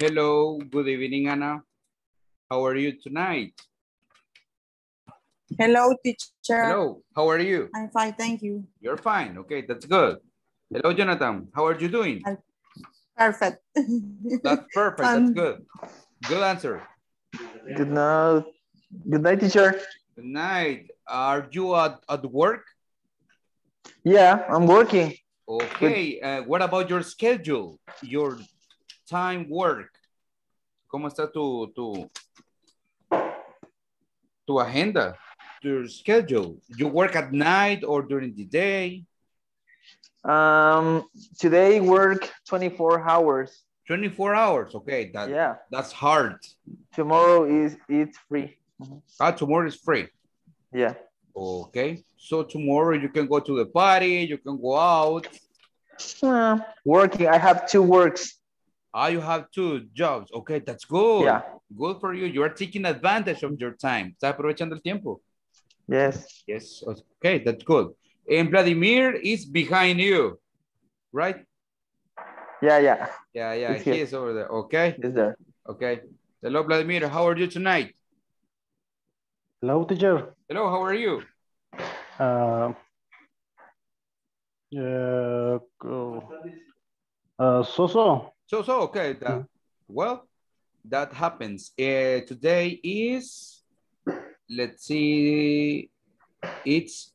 Hello, good evening, Anna. How are you tonight? Hello, teacher. Hello, how are you? I'm fine, thank you. You're fine, okay, that's good. Hello, Jonathan, how are you doing? Perfect. That's perfect, that's good. Good answer. Good night, teacher. Good night. Are you at work? Yeah, I'm working. Okay, what about your schedule, your time work? ¿Cómo está tu agenda, your schedule? You work at night or during the day? Today work 24 hours. 24 hours, okay. That's hard. Tomorrow it's free. Tomorrow is free. Yeah. Okay. So tomorrow you can go to the party, you can go out. Working. I have two works. You have two jobs. Okay, that's good. Yeah. Good for you. You are taking advantage of your time. Está aprovechando el tiempo. Yes. Yes. Okay, that's good. And Vladimir is behind you, right? Yeah. He is over there. Okay. He's there. Okay. Hello, Vladimir. How are you tonight? Hello, teacher. Hello, how are you? So, okay. Well, that happens. Today is, let's see, it's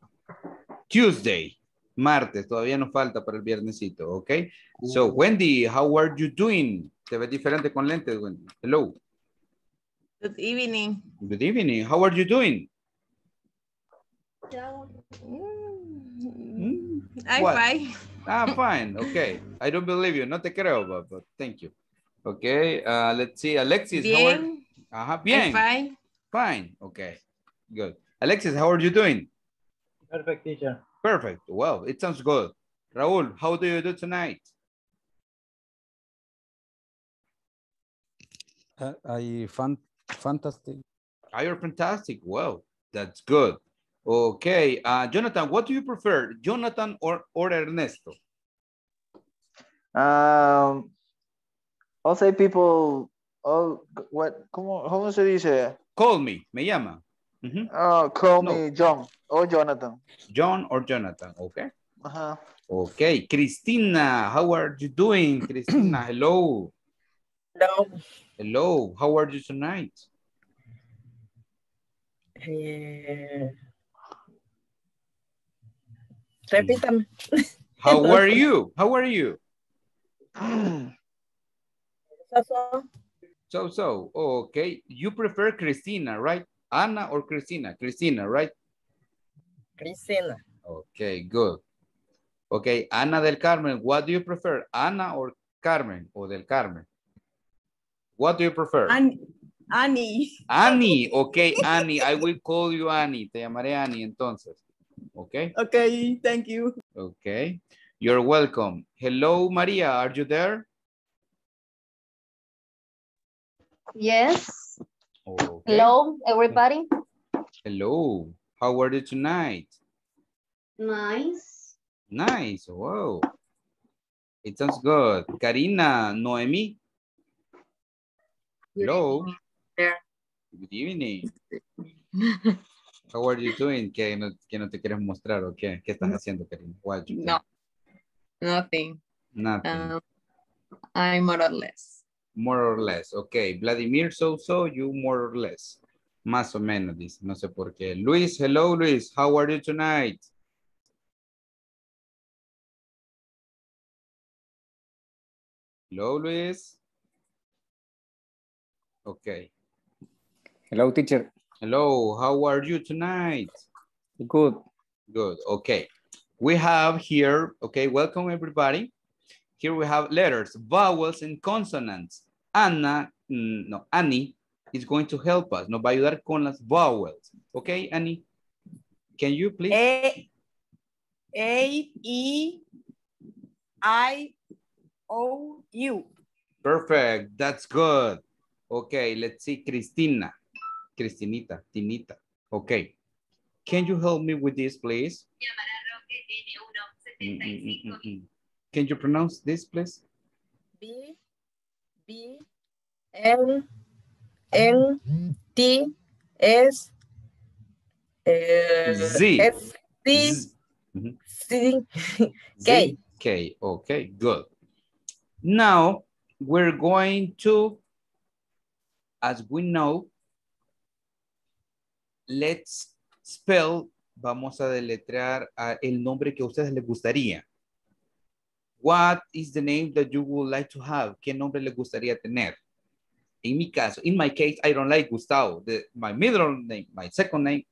Tuesday. Martes, todavía nos falta para el viernesito, okay? So, Wendy, how are you doing? Te ves diferente con lentes, Wendy. Hello. Good evening. Good evening. How are you doing? I'm fine. Fine. Okay. I don't believe you. No te creo, but thank you. Okay. Let's see. Alexis, bien. How are you? Bien. I'm fine. Fine. Okay. Good. Alexis, how are you doing? Perfect, teacher. Perfect. Well, it sounds good. Raul, how do you do tonight? Fantastic. You're fantastic. Wow, that's good. Okay, Jonathan, what do you prefer, Jonathan or Ernesto? I'll say people. Cómo se dice? Call me. Me llama. Call me John or Jonathan. John or Jonathan. Okay. Okay, Cristina, how are you doing, Cristina? Hello. Hello. Hello, how are you tonight? Repítame. How are you? How are you? So. Okay. You prefer Cristina, right? Anna or Cristina? Cristina, right? Cristina. Okay, good. Okay, Ana del Carmen, what do you prefer? Ana or Carmen or del Carmen? What do you prefer? Annie. Okay, Annie. I will call you Annie. Te llamaré Annie entonces. Okay? Okay, thank you. Okay. You're welcome. Hello, Maria. Are you there? Yes. Okay. Hello, everybody. Hello. How are you tonight? Nice. Nice. Wow. It sounds good. Karina, Noemi. Hello. Good evening. How are you doing? ¿Qué no te quieres mostrar o qué? ¿Qué estás haciendo, Karina? No. Nothing. I'm more or less. More or less. Okay. Vladimir, so you more or less. Más o menos, dice. No sé por qué. Luis, hello, Luis. How are you tonight? Hello, Luis. Okay. Hello, teacher. Hello, how are you tonight? Good. Okay. We have here, okay, welcome everybody. Here we have letters, vowels, and consonants. Annie is going to help us. Nos va a ayudar con las vowels. Okay, Annie, can you please? A-E-I-O-U. Perfect, that's good. Okay, let's see, Cristina. Tinita. Okay. Can you help me with this, please? Can you pronounce this, please? B. B. En, ti es F, D, C, K. K. Okay, good. Now we're going to, as we know, let's spell, vamos a deletrear el nombre que a ustedes les gustaría. What is the name that you would like to have? ¿Qué nombre les gustaría tener? En mi caso, in my case, I don't like Gustavo. My middle name, my second name.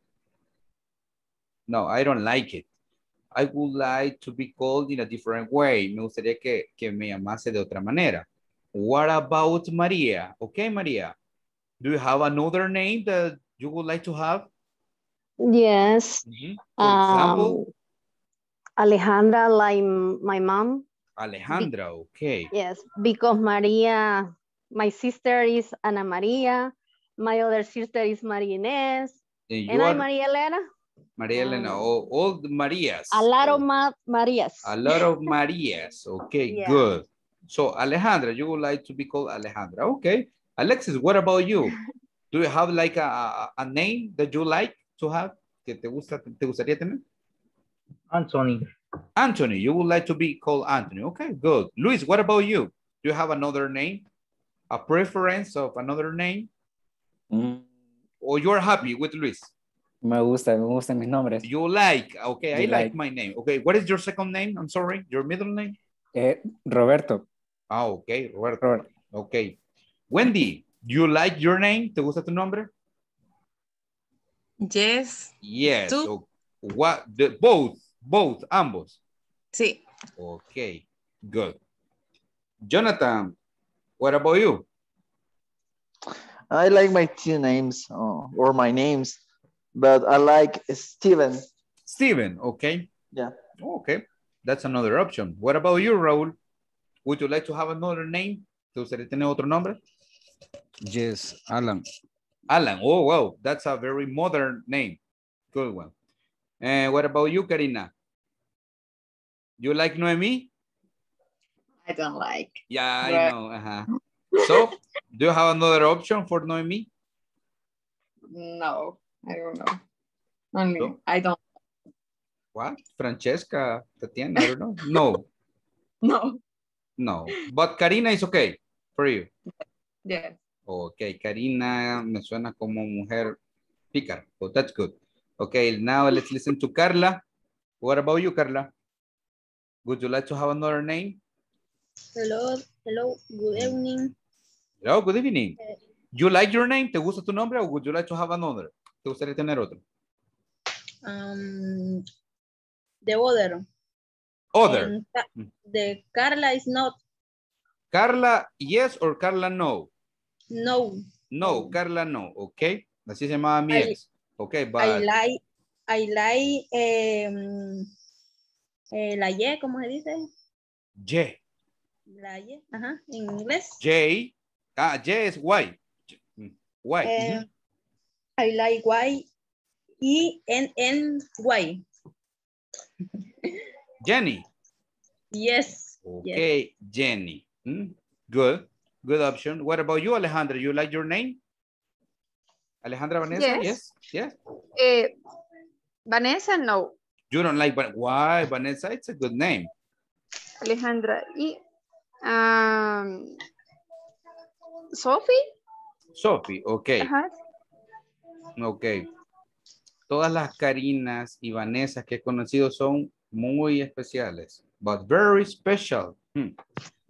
No, I don't like it. I would like to be called in a different way. Me gustaría que me llamase de otra manera. What about María? Okay, María. Do you have another name that you would like to have? Yes. Mm-hmm. For example? Alejandra, like my mom. Alejandra, okay. Yes, because María, my sister is Ana María. My other sister is María Inés. And I'm María Elena. María Elena, all the Marías. A lot of Marías. A lot of Marías. Okay, yeah. Good. So Alejandra, you would like to be called Alejandra. Okay. Alexis, what about you? Do you have like a name that you like to have? Que te gustaría tener? Anthony. Anthony, you would like to be called Anthony. Okay, good. Luis, what about you? Do you have another name? A preference of another name? Or you're happy with Luis? Me gustan mis nombres. You like, okay, I like my name. Okay, what is your second name? I'm sorry, your middle name? Roberto. Ah, okay, Roberto. Robert. Okay. Wendy, you like your name? ¿Te gusta tu nombre? Yes. Yes. So, what, both, ambos. Sí. Okay, good. Jonathan, what about you? I like my two names, or my names, but I like Steven. Steven, okay. Yeah. Okay, that's another option. What about you, Raul? Would you like to have another name? ¿Te gustaría tener otro nombre? Yes, Alan. Alan, oh wow, that's a very modern name. Good one. And what about you, Karina? You like Noemi? I don't like. Yeah, I know. So, do you have another option for Noemi? No, I don't know. Only, so? I don't. What? Francesca, Tatiana, I don't know. No. No. No. But Karina is okay for you. Yeah. Okay, Karina me suena como mujer pícara. So that's good. Okay, now let's listen to Carla. What about you, Carla? Would you like to have another name? Hello, good evening. Hello, good evening. You like your name? ¿Te gusta tu nombre? Or would you like to have another? ¿Te gustaría tener otro? The other. Other. The Carla is not. Carla, yes, or Carla, no? No. No, Carla, no. Okay. Así se llamaba mi ex. Okay, but... I like la Y, ¿cómo se dice? Y. La Y, ajá, en inglés. J. Ah, Y es Y. Y. I like Y. E-N-N-Y. Jenny. Yes. Okay, yes. Jenny. Good. Good option. What about you, Alejandra? You like your name? Alejandra Vanessa? Yes. Yes. Vanessa, no. You don't like, but why, Vanessa? It's a good name. Alejandra. Sophie. Sophie, okay. Ajá. Okay. Todas las Karinas y Vanessas que he conocido son muy especiales. But very special.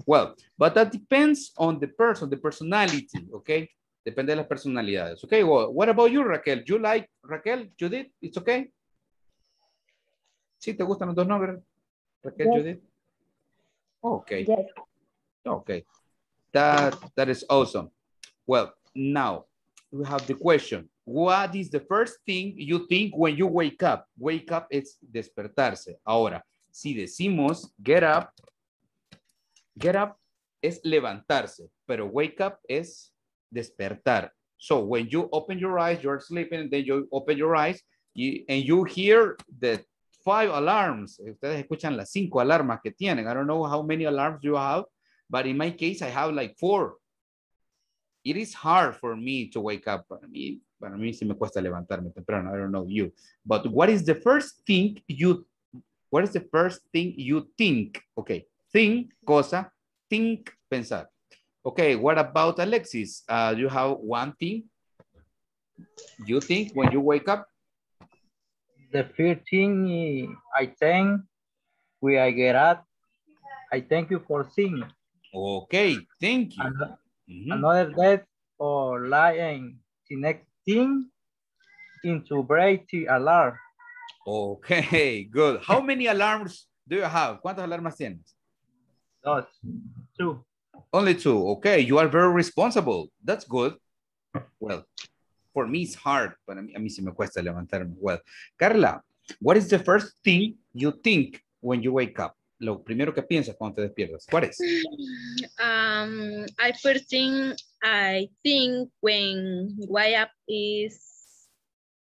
Well, but that depends on the person, the personality, okay? Depende de las personalidades, okay? Well, what about you, Raquel? You like Raquel, Judith? It's okay? ¿Sí te gustan los dos nombres? Raquel, yes. Judith? Okay. Yes. Okay. That is awesome. Well, now we have the question. What is the first thing you think when you wake up? Wake up es despertarse. Ahora, si decimos get up es levantarse, pero wake up es despertar. So when you open your eyes, you're sleeping, and then you open your eyes, and you hear the 5 alarms. Ustedes escuchan las 5 alarmas que tienen. I don't know how many alarms you have, but in my case, I have like 4. It is hard for me to wake up. Para mí sí me cuesta levantarme temprano. I don't know you. But what is the first thing you think? Okay. Think, cosa. Think, pensar. Okay. What about Alexis? Do you have one thing you think when you wake up? The first thing I think when I get up, I thank you for seeing. Okay. Thank you. Another death or lying, the next thing into break the alarm. Okay, good. How many alarms do you have? ¿Cuántas alarmas tienes? Two. Only two. Okay, you are very responsible. That's good. Well, for me it's hard, but a mí se me cuesta levantarme. Well, Carla, what is the first thing you think when you wake up? Lo primero que piensas cuando te despiertas, ¿cuál es? I think when wake up is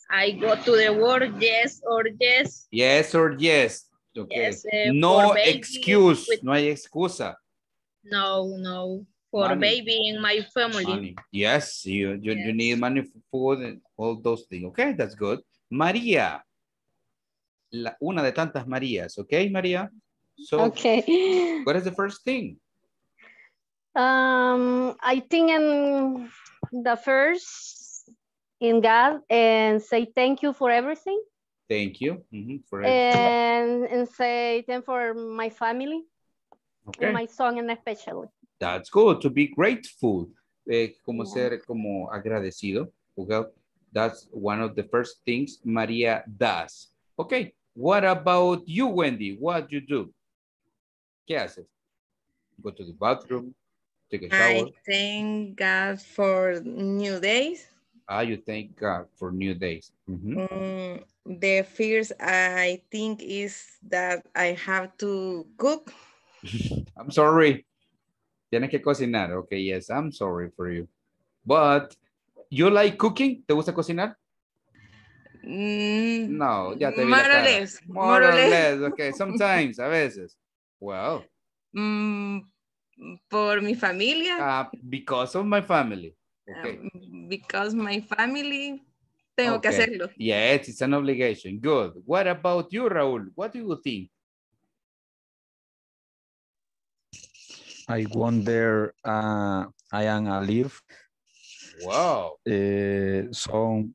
I go to the work, yes or yes. Yes or yes. Okay. Yes, no excuse, no hay excusa. No. For money. Baby and my family. Money. Yes, you need money for food and all those things. Okay, that's good. María, una de tantas Marías, okay, María? So, okay. What is the first thing? I think I'm the first in God and say thank you for everything. Thank you. For everything. And say thank for my family. Okay. And my son and especially. That's good. To be grateful. Como ser como agradecido. Okay. That's one of the first things Maria does. Okay. What about you, Wendy? What do you do? ¿Qué haces? Go to the bathroom, take a shower. I thank God for new days. You thank God for new days. The fears I think is that I have to cook. I'm sorry. Tienes que cocinar. Okay, yes, I'm sorry for you. But you like cooking? ¿Te gusta cocinar? No, ya te vi la cara. More or less. Okay, sometimes, a veces. Wow. Por mi familia. Because of my family. Okay. Because my family, tengo que hacerlo. Yes, it's an obligation. Good. What about you, Raúl? What do you think? I wonder, I am alive. Wow. So,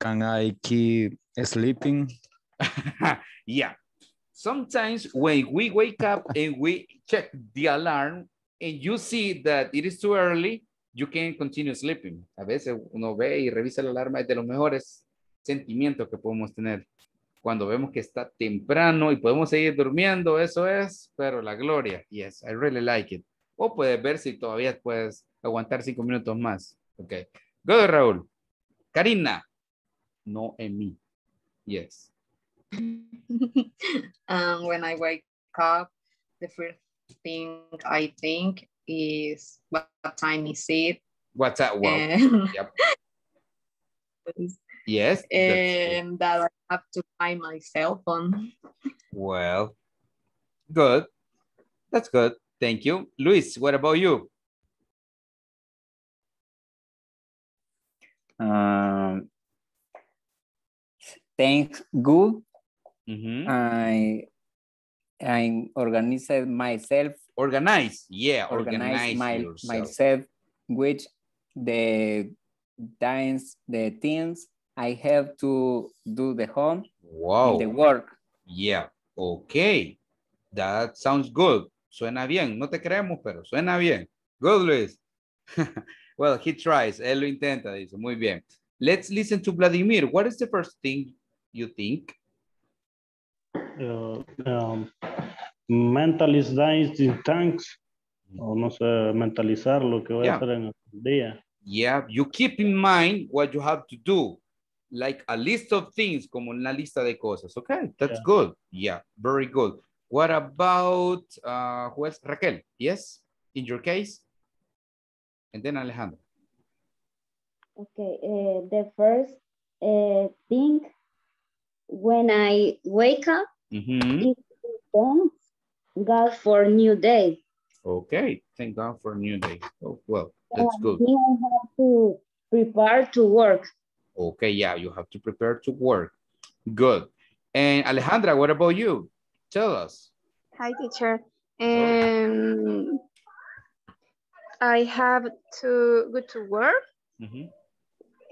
can I keep sleeping? Yeah. Sometimes when we wake up and we check the alarm and you see that it is too early, you can continue sleeping. A veces uno ve y revisa la alarma, es de los mejores sentimientos que podemos tener. Cuando vemos que está temprano y podemos seguir durmiendo, eso es, pero la gloria. Yes, I really like it. O puedes ver si todavía puedes aguantar 5 minutos más. Okay. Good, Raúl. Karina. No en mí. Yes. When I wake up, the first thing I think is what time is it? What's that? Wow. Yep. Yes. And that I have to find my cell phone. Well, good. That's good. Thank you. Luis, what about you? Thanks, good. I organize myself. Organize myself with the things I have to do the home. Wow. The work. Yeah. Okay. That sounds good. Suena bien. No te creemos, pero suena bien. Good, Luis. Well, he tries. Él lo intenta, dice. Muy bien. Let's listen to Vladimir. What is the first thing you think? Mentalizing thanks. O no sé, mentalizar lo que voy a hacer en el día. Yeah, you keep in mind what you have to do. Like a list of things, como una lista de cosas. Okay, that's good. Yeah, very good. What about, who else? Raquel, yes? In your case? And then Alejandro. Okay, the first thing when I wake up, thank God for a new day. Okay, thank God for a new day. Oh, well, That's good. You have to prepare to work. Okay, yeah, you have to prepare to work. Good. And Alejandra, what about you? Tell us. Hi, teacher. I have to go to work. Mm-hmm.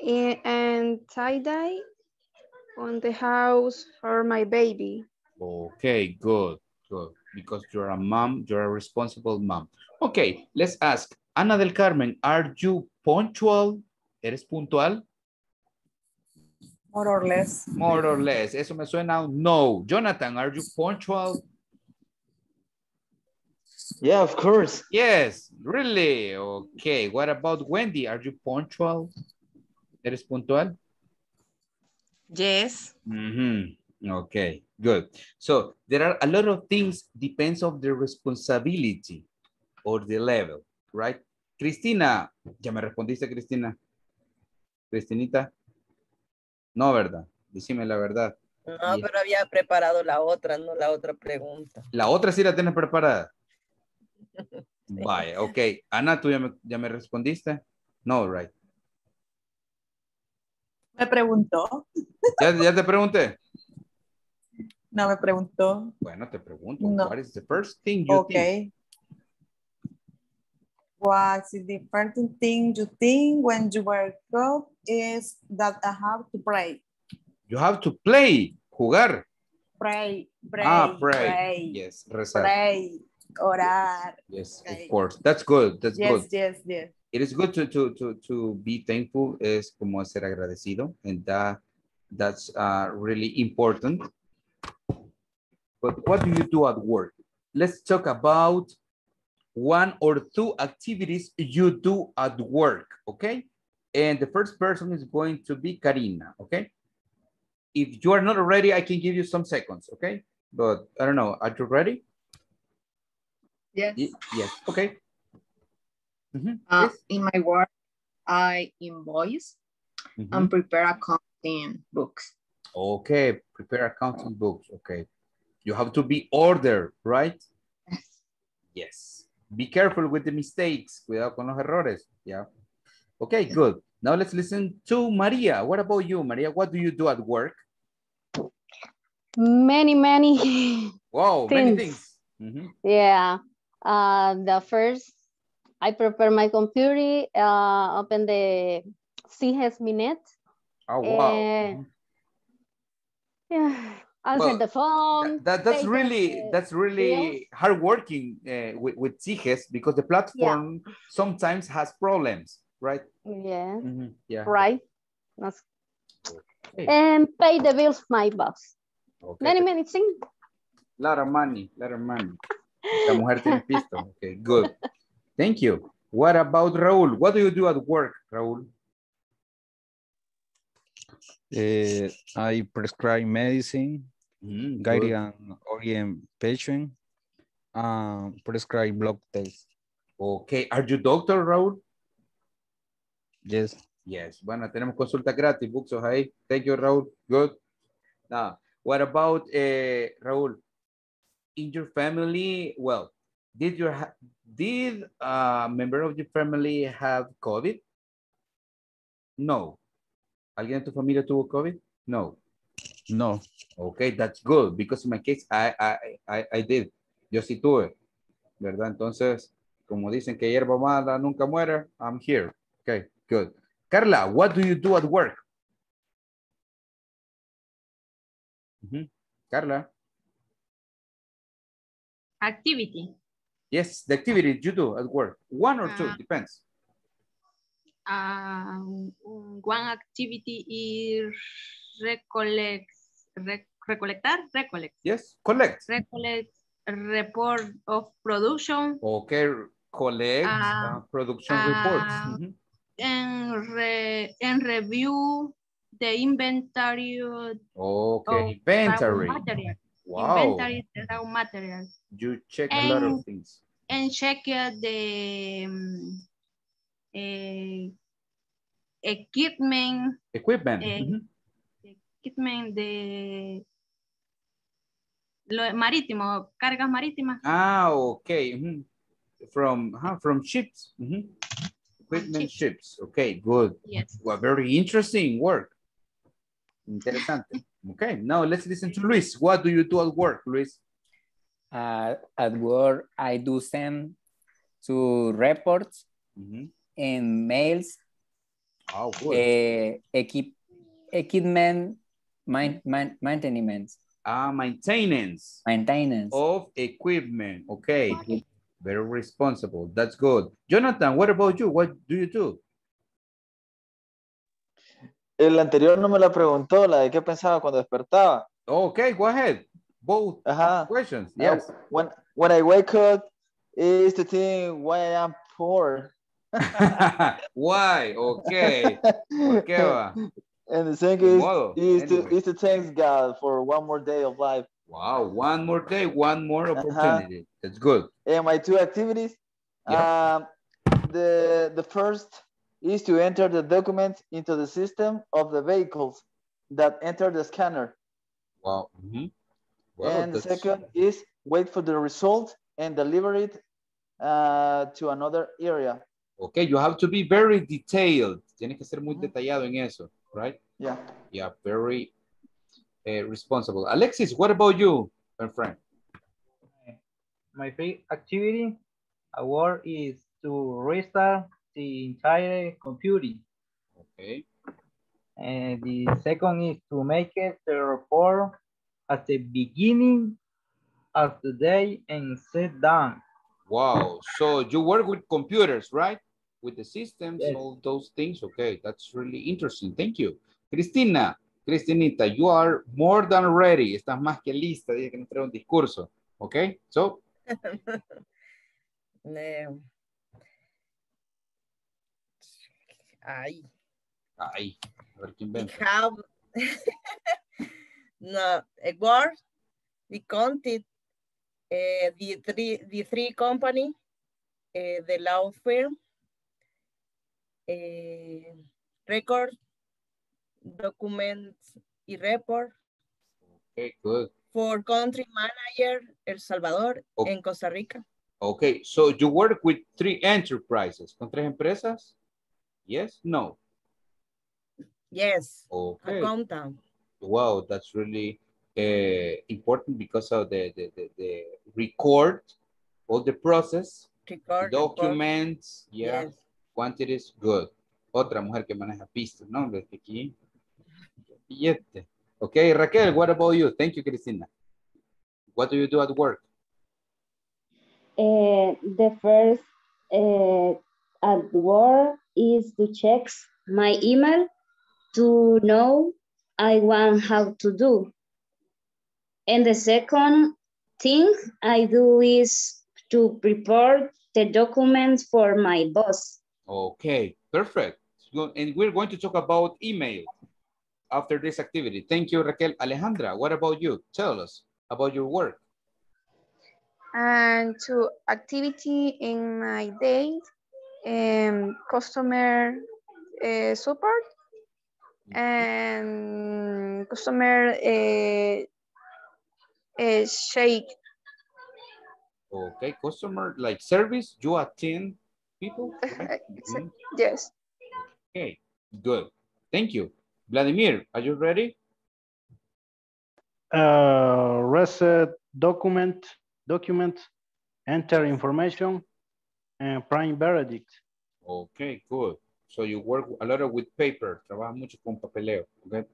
And tie-dye on the house for my baby. Okay, good, good. Because you're a mom, you're a responsible mom. Okay, let's ask. Ana del Carmen, are you punctual? ¿Eres puntual? More or less. More or less. Eso me suena no. Jonathan, are you punctual? Yeah, of course. Yes, really? Okay. What about Wendy? Are you punctual? ¿Eres puntual? Yes. Mm-hmm. Okay, good. So there are a lot of things depends on the responsibility or the level, right? Cristina, ya me respondiste, Cristina. Cristinita. No, ¿verdad? Decime la verdad. No, pero había preparado la otra, no la otra pregunta. ¿La otra sí la tienes preparada? Sí. Vaya, ok. Ana, ¿tú ya me respondiste? No, right. Me preguntó. ¿Ya te pregunté? No, me preguntó. Bueno, te pregunto. No. What is the first thing you think? What is the first thing you think when you wake up is that I have to pray. You have to play, jugar. Pray. Ah, pray. Yes, rezar. Pray, orar. Yes, pray. Of course. That's good. That's good. Yes. It is good to be thankful. Es como ser agradecido. And that's really important. But what do you do at work? Let's talk about one or two activities you do at work, okay? And the first person is going to be Karina, okay? If you are not ready, I can give you some seconds, okay? But I don't know, are you ready? Yes, okay. Mm-hmm. Yes. In my work, I invoice and prepare accounting books. Okay, prepare accounting books, okay. You have to be ordered, right? Yes. Be careful with the mistakes. Cuidado con los errores. Yeah. Okay, good. Now let's listen to Maria. What about you, Maria? What do you do at work? Many. Wow, many things. Mm-hmm. Yeah. The first, I prepare my computer, open the CS Minute. Oh, wow. Yeah. Answer the phone. That's really hardworking with CIGES because the platform sometimes has problems, right? Yeah. Mm-hmm. Yeah. Right. Okay. And pay the bills, my boss. Okay. Many things. A lot of money. La mujer tiene pisto. Okay, good. Thank you. What about Raúl? What do you do at work, Raúl? I prescribe medicine. Guide and orient patient, prescribe blood test. Okay, are you doctor, Raúl? Yes. Bueno, tenemos consulta gratis, buxos ahí. Thank you, Raúl. Good. Now, what about Raúl? In your family, well, did a member of your family have COVID? No. ¿Alguien de tu familia tuvo COVID? No. No. Okay, that's good, because in my case, I did. Yo sí tuve, ¿verdad? Entonces, como dicen que hierba mala nunca muere, I'm here. Okay, good. Carla, what do you do at work? Carla? Activity. Yes, the activity you do at work. One or two, depends. One activity is collect. Yes, collect. Recollect report of production. Okay, collect production reports. And review the inventory. Okay, inventory. Wow. Inventory raw materials. You check a lot of things. And check the equipment. Equipment de lo marítimo, cargas marítimas. Ah, okay. From ships. Equipment ships. Okay, good. Yes. Well, very interesting work. Interesante. Okay, now let's listen to Luis. What do you do at work, Luis? At work, I do send to reports and mails. Oh, good. Equipment maintenance. Maintenance. Maintenance. Of equipment. Okay. Very responsible. That's good. Jonathan, what about you? What do you do? El anterior no me la preguntó, la de qué pensaba cuando despertaba. Okay, go ahead. Both questions. Yes. When I wake up, is the thing why I am poor. Why? Okay. Okay. And the thing is to thank God for one more day of life. Wow, one more day, one more opportunity. That's good. And my two activities, the first is to enter the document into the system of the vehicles that enter the scanner. Wow. Wow, and the second is wait for the result and deliver it to another area. Okay, you have to be very detailed. Tienes que ser muy detallado en eso, right? Yeah. Yeah, very responsible. Alexis, what about you, my friend? My favorite activity at work is to restart the entire computer. Okay. And the second is to make it the report at the beginning of the day and sit down. Wow, so you work with computers, right? With the systems, yes. All those things. Okay, that's really interesting. Thank you. Cristina, Cristinita, you are more than ready. Estás más que lista. Dice que nos trae un discurso. Okay, so. Ay. Ay, a ver quién vende. No, at work, the content, the three company, the law firm, record, documents, y report. Okay, good. For country manager, El Salvador, okay. And Costa Rica. Okay, so you work with three enterprises. ¿Con tres empresas? Yes, no. Yes. Okay. Accountant. Wow, that's really important because of the record, all the process, record, documents, record. Yeah, yes. Quantities, good. Otra mujer que maneja pistas, ¿no? Desde aquí. Billete. Okay, Raquel, what about you? Thank you, Cristina. What do you do at work? The first at work is to check my email to know I want how to do. And the second thing I do is to prepare the documents for my boss. Okay, perfect. And we're going to talk about email after this activity. Thank you, Raquel. Alejandra, what about you? Tell us about your work. And to activity in my day, customer support, and customer shake. Okay, customer like service, you attend people? Right? Yes. Okay, good. Thank you. Vladimir, are you ready? Reset document, enter information, and prime verdict. Okay, good. So you work a lot with paper. Trabaja mucho con papeleo. Okay.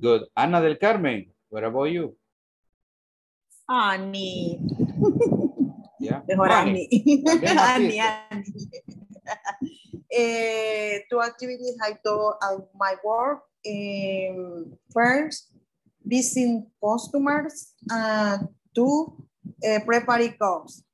Good. Ana del Carmen, what about you? Ani. Yeah. Mejor Ani. Ani. Two activities I do at my work. First, visiting customers. Two, preparing cups.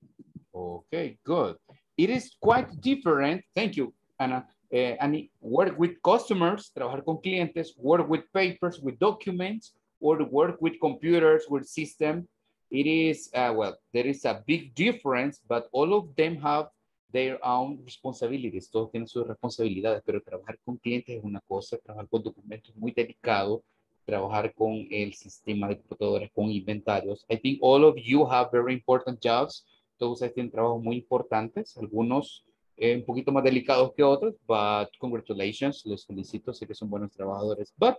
Okay, good. It is quite different. Thank you, Ana. And work with customers, trabajar con clientes, work with papers, with documents, or work with computers, with system. It is, well, there is a big difference, but all of them have their own responsibilities. Todos tienen sus responsabilidades, pero trabajar con clientes es una cosa, trabajar con documentos es muy delicado, trabajar con el sistema de computadoras, con inventarios. I think all of you have very important jobs. Todos ustedes tienen trabajos muy importantes. Algunos un poquito más delicados que otros, but congratulations, los felicito, sé que son buenos trabajadores. But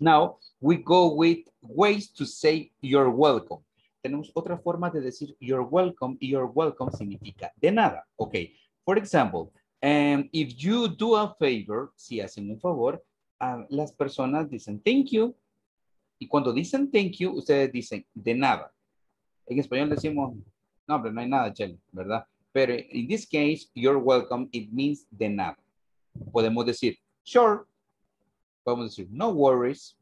now we go with ways to say you're welcome. Tenemos otra forma de decir you're welcome, y you're welcome significa de nada. Ok, for example, if you do a favor, si hacen un favor, las personas dicen thank you, y cuando dicen thank you, ustedes dicen de nada. En español decimos, no, pero no hay nada, Chely, ¿verdad? Pero in this case, you're welcome, it means de nada. Podemos decir, sure. Podemos decir, no worries.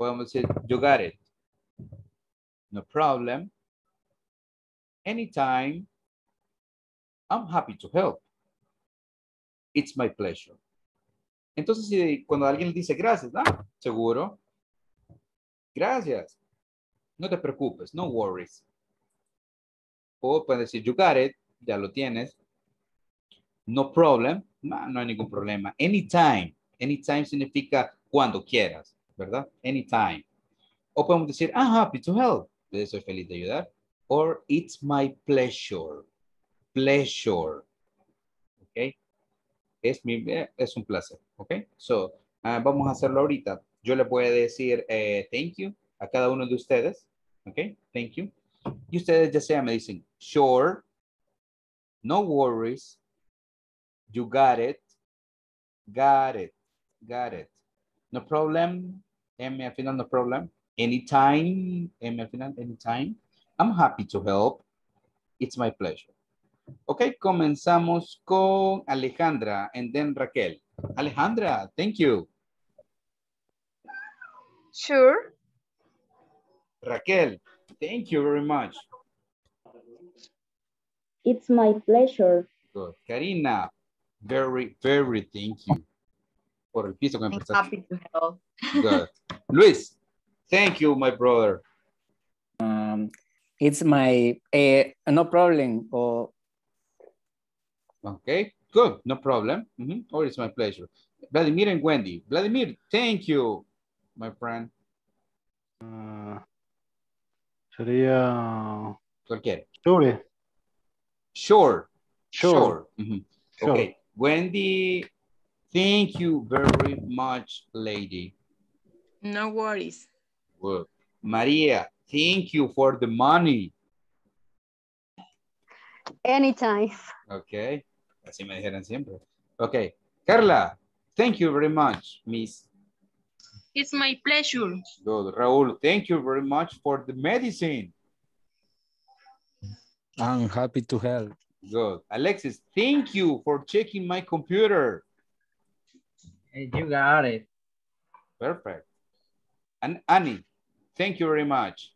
Podemos decir, you got it. No problem. Anytime. I'm happy to help. It's my pleasure. Entonces, si cuando alguien dice gracias, ¿no? Seguro. Gracias. No te preocupes, no worries. O pueden decir, you got it, ya lo tienes. No problem, no, no hay ningún problema. Anytime, anytime significa cuando quieras, ¿verdad? Anytime. O podemos decir, I'm happy to help. Soy feliz de ayudar. Or it's my pleasure. Pleasure. Ok. Es un placer. Ok. So, vamos a hacerlo ahorita. Yo le voy a decir thank you a cada uno de ustedes. Ok. Thank you. Y ustedes ya sea me dicen, sure, no worries, you got it, got it, got it. No problem, M al final, no problem. Anytime, M al final, anytime. I'm happy to help. It's my pleasure. Ok, comenzamos con Alejandra and then Raquel. Alejandra, thank you. Sure. Raquel. Thank you very much. It's my pleasure. Good. Karina, very, very thank you. Por el piso con empresa. I'm happy to help. Good. Luis, thank you, my brother. It's my, no problem. Or... Okay, good. No problem. Mm-hmm. Or it's my pleasure. Vladimir and Wendy. Vladimir, thank you, my friend. Sería... Cualquiera. Sure. Sure. Sure. Mm-hmm. Sure. Okay. Wendy, thank you very much, lady. No worries. Good. Maria, thank you for the money. Anytime. Okay. Así me dijeron siempre. Okay. Carla, thank you very much, miss. It's my pleasure. Good. Raúl, thank you very much for the medicine. I'm happy to help. Good. Alexis, thank you for checking my computer. You got it. Perfect. And Annie, thank you very much.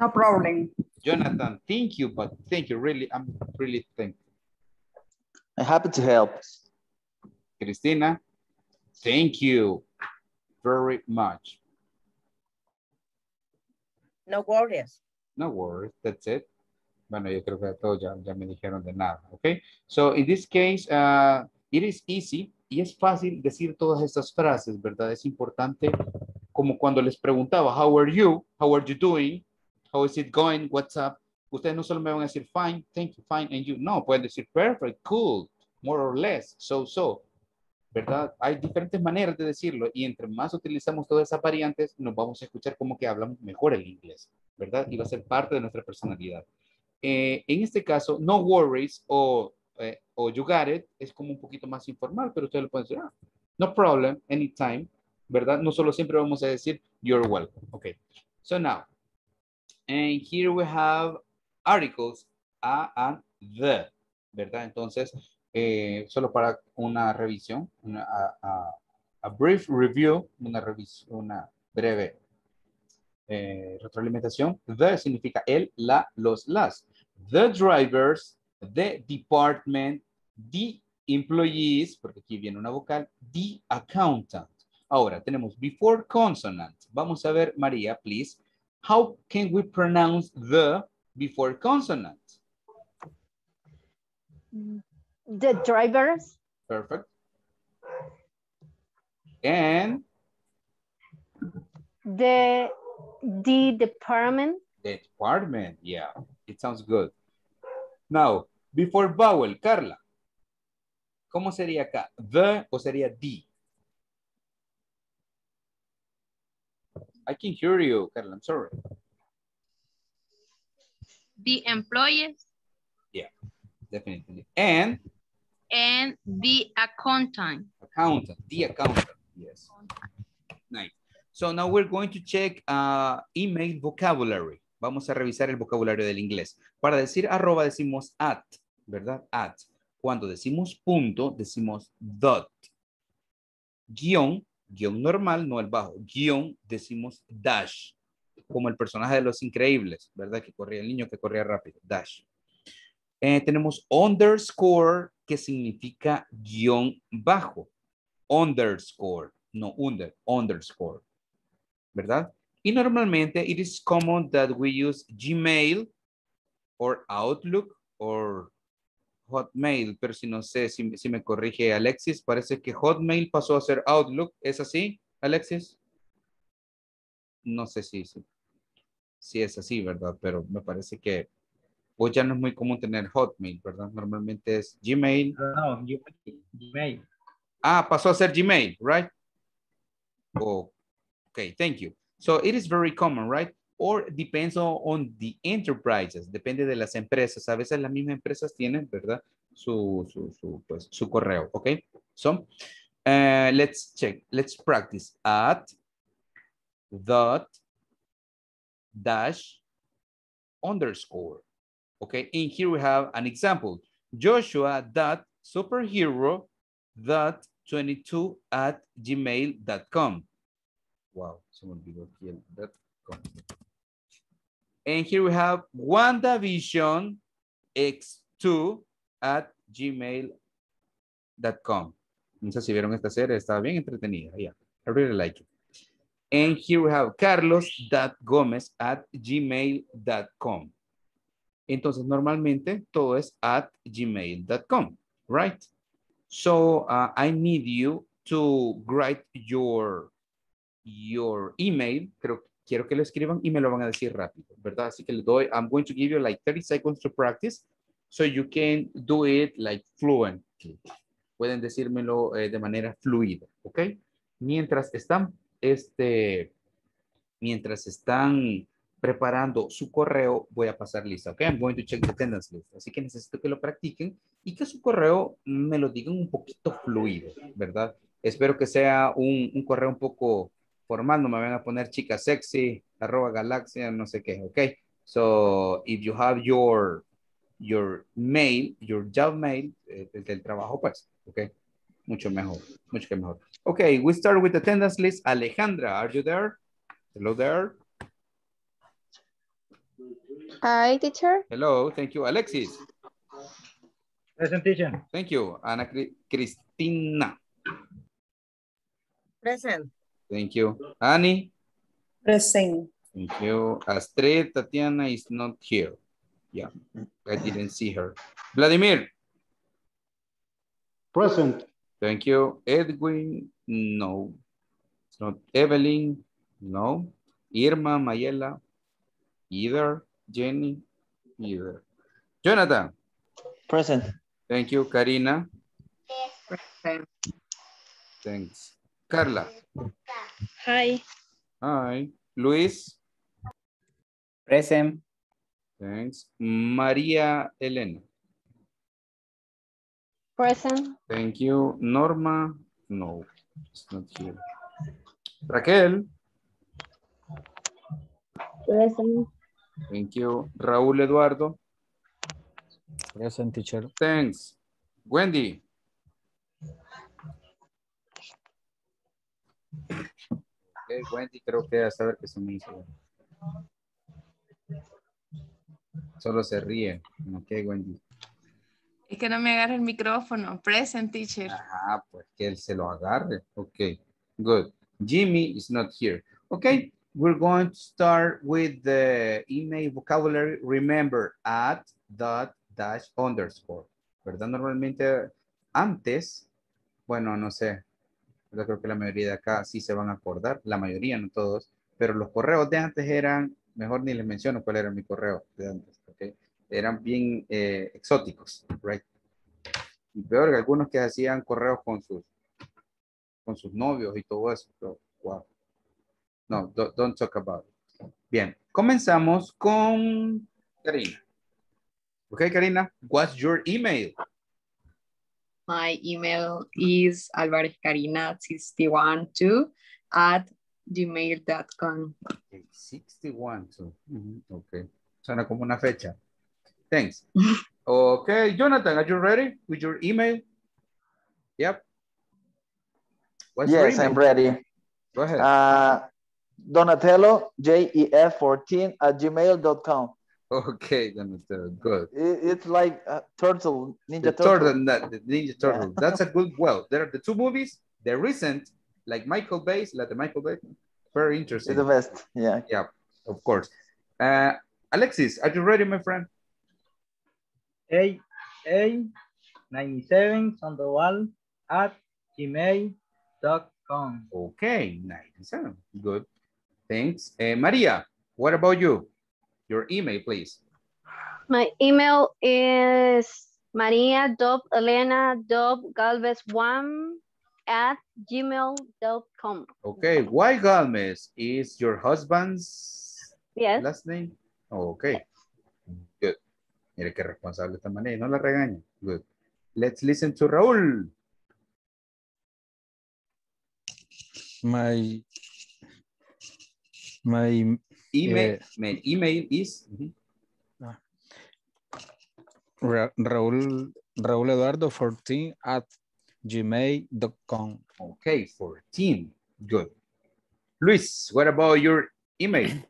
No problem. Jonathan, thank you, but thank you. Really, I'm really thankful. I'm happy to help. Cristina, thank you. Very much. No worries. No worries, that's it. Bueno, yo creo que a todos ya me dijeron de nada, ¿ok? So, in this case, it is easy, y es fácil decir todas estas frases, ¿verdad? Es importante, como cuando les preguntaba, how are you doing, how is it going, what's up? Ustedes no solo me van a decir fine, thank you, fine, and you. No, pueden decir perfect, cool, more or less, so, so. ¿Verdad? Hay diferentes maneras de decirlo y entre más utilizamos todas esas variantes, nos vamos a escuchar como que hablamos mejor el inglés, ¿verdad? Y va a ser parte de nuestra personalidad. En este caso, no worries o you got it es como un poquito más informal, pero ustedes lo pueden decir, ah, no problem, anytime, ¿verdad? No solo siempre vamos a decir, you're welcome. Okay. So now, and here we have articles, a and the, ¿verdad? Entonces, solo para una revisión, a brief review, una breve retroalimentación. The significa el, la, los, las. The drivers, the department, the employees, porque aquí viene una vocal, the accountant. Ahora tenemos before consonant. Vamos a ver, María, please. How can we pronounce the before consonant? The drivers. Perfect. And? The department. The department, yeah. It sounds good. Now, Before vowel, Carla. ¿Cómo sería acá? The o sería the. I can hear you, Carla. I'm sorry. The employees. Yeah, definitely. And? And the accountant. Accountant, the accountant, yes. Nice. So now we're going to check email vocabulary. Vamos a revisar el vocabulario del inglés. Para decir arroba decimos at, ¿verdad? At. Cuando decimos punto, decimos dot. Guión, guión normal, no el bajo. Guión, decimos dash. Como el personaje de Los Increíbles, ¿verdad? Que corría el niño, que corría rápido. Dash. Tenemos underscore, que significa guión bajo. Underscore, no under, underscore. ¿Verdad? Y normalmente, it is common that we use Gmail or Outlook or Hotmail, pero si no sé, si me corrige Alexis, parece que Hotmail pasó a ser Outlook. ¿Es así, Alexis? No sé si es así, ¿verdad? Pero me parece que hoy ya no es muy común tener Hotmail, ¿verdad? Normalmente es Gmail. No, Gmail. Ah, pasó a ser Gmail, right? Oh, okay, thank you. So it is very common, right? Or depends on the enterprises. Depende de las empresas. A veces las mismas empresas tienen, ¿verdad? Su correo, okay? So let's check. Let's practice. At, dot, dash, underscore. Okay, in here we have an example. Joshua dot superhero dot 22 at gmail.com. Wow, someone below here. And here we have WandaVisionX2 at gmail.com. No sé si vieron esta serie, estaba bien entretenida. Yeah, I really like it. And here we have carlos.gomez at gmail.com. Entonces, normalmente todo es at gmail.com, right? So, I need you to write your email. Quiero que lo escriban y me lo van a decir rápido, ¿verdad? Así que le doy, I'm going to give you like 30 seconds to practice so you can do it like fluently. Pueden decírmelo de manera fluida, ¿ok? Mientras están preparando su correo, voy a pasar lista, ¿ok? I'm going to check the attendance list. Así que necesito que lo practiquen y que su correo me lo digan un poquito fluido, ¿verdad? Espero que sea un correo un poco formal, no me van a poner chica sexy, @galaxia, no sé qué, ok? So, if you have your mail, your job mail, del trabajo, pues, ok? Mucho mejor, mucho que mejor. Ok, we start with attendance list. Alejandra, are you there? Hello there. Hi, teacher. Hello, thank you. Alexis. Present, teacher. Thank you. Ana Cristina. Present. Thank you. Annie? Present. Thank you. Astrid, Tatiana is not here. Yeah, I didn't see her. Vladimir? Present. Thank you. Edwin? No. It's not Evelyn? No. Irma, Mayela? Either. Jenny? Either. Jonathan? Present. Thank you. Karina? Present. Thanks. Carla? Hi. Hi. Luis? Present. Thanks. María Elena? Present. Thank you. Norma? No, it's not here. Raquel? Present. Thank you. Raúl Eduardo? Present, teacher. Thanks. Wendy? Okay, Wendy, creo que a saber que se me hizo. Solo se ríe. Ok, Wendy. Es que no me agarra el micrófono. Present, teacher. Ah, pues que él se lo agarre. Ok, good. Jimmy is not here. Ok, we're going to start with the email vocabulary. Remember, at, dot, dash, underscore. ¿Verdad? Normalmente antes, bueno, no sé. Yo creo que la mayoría de acá sí se van a acordar, la mayoría, no todos, pero los correos de antes eran, mejor ni les menciono cuál era mi correo de antes, ¿ok? eran bien exóticos, right? Y peor que algunos que hacían correos con sus novios y todo eso. Pero, wow. No, don't talk about it. Bien, comenzamos con Karina. Ok, Karina, what's your email? My email is alvarezcarina612@gmail.com. Okay, 61, so, okay. Suena como una fecha. Thanks. Okay, Jonathan, are you ready with your email? Yep. Yes, I'm ready. Go ahead. Donatello, JEF14@gmail.com. Okay, Donatello, good. It's like a turtle, Ninja Turtle. That's a good, well, there are the two movies, the recent, like Michael Bay, very interesting. It's the best, yeah. Yeah, of course. Alexis, are you ready, my friend? AA97 @gmail.com. Okay, 97, good. Thanks. Maria, what about you? Your email, please. My email is maria.elena.galvez1@gmail.com. Okay, why Galvez? Is your husband's last name? Okay, good. Mire qué responsable esta manera, no la regaña. Good. Let's listen to Raúl. My email is Raúl Eduardo 14@gmail.com. Okay, 14. Good. Luis, what about your email?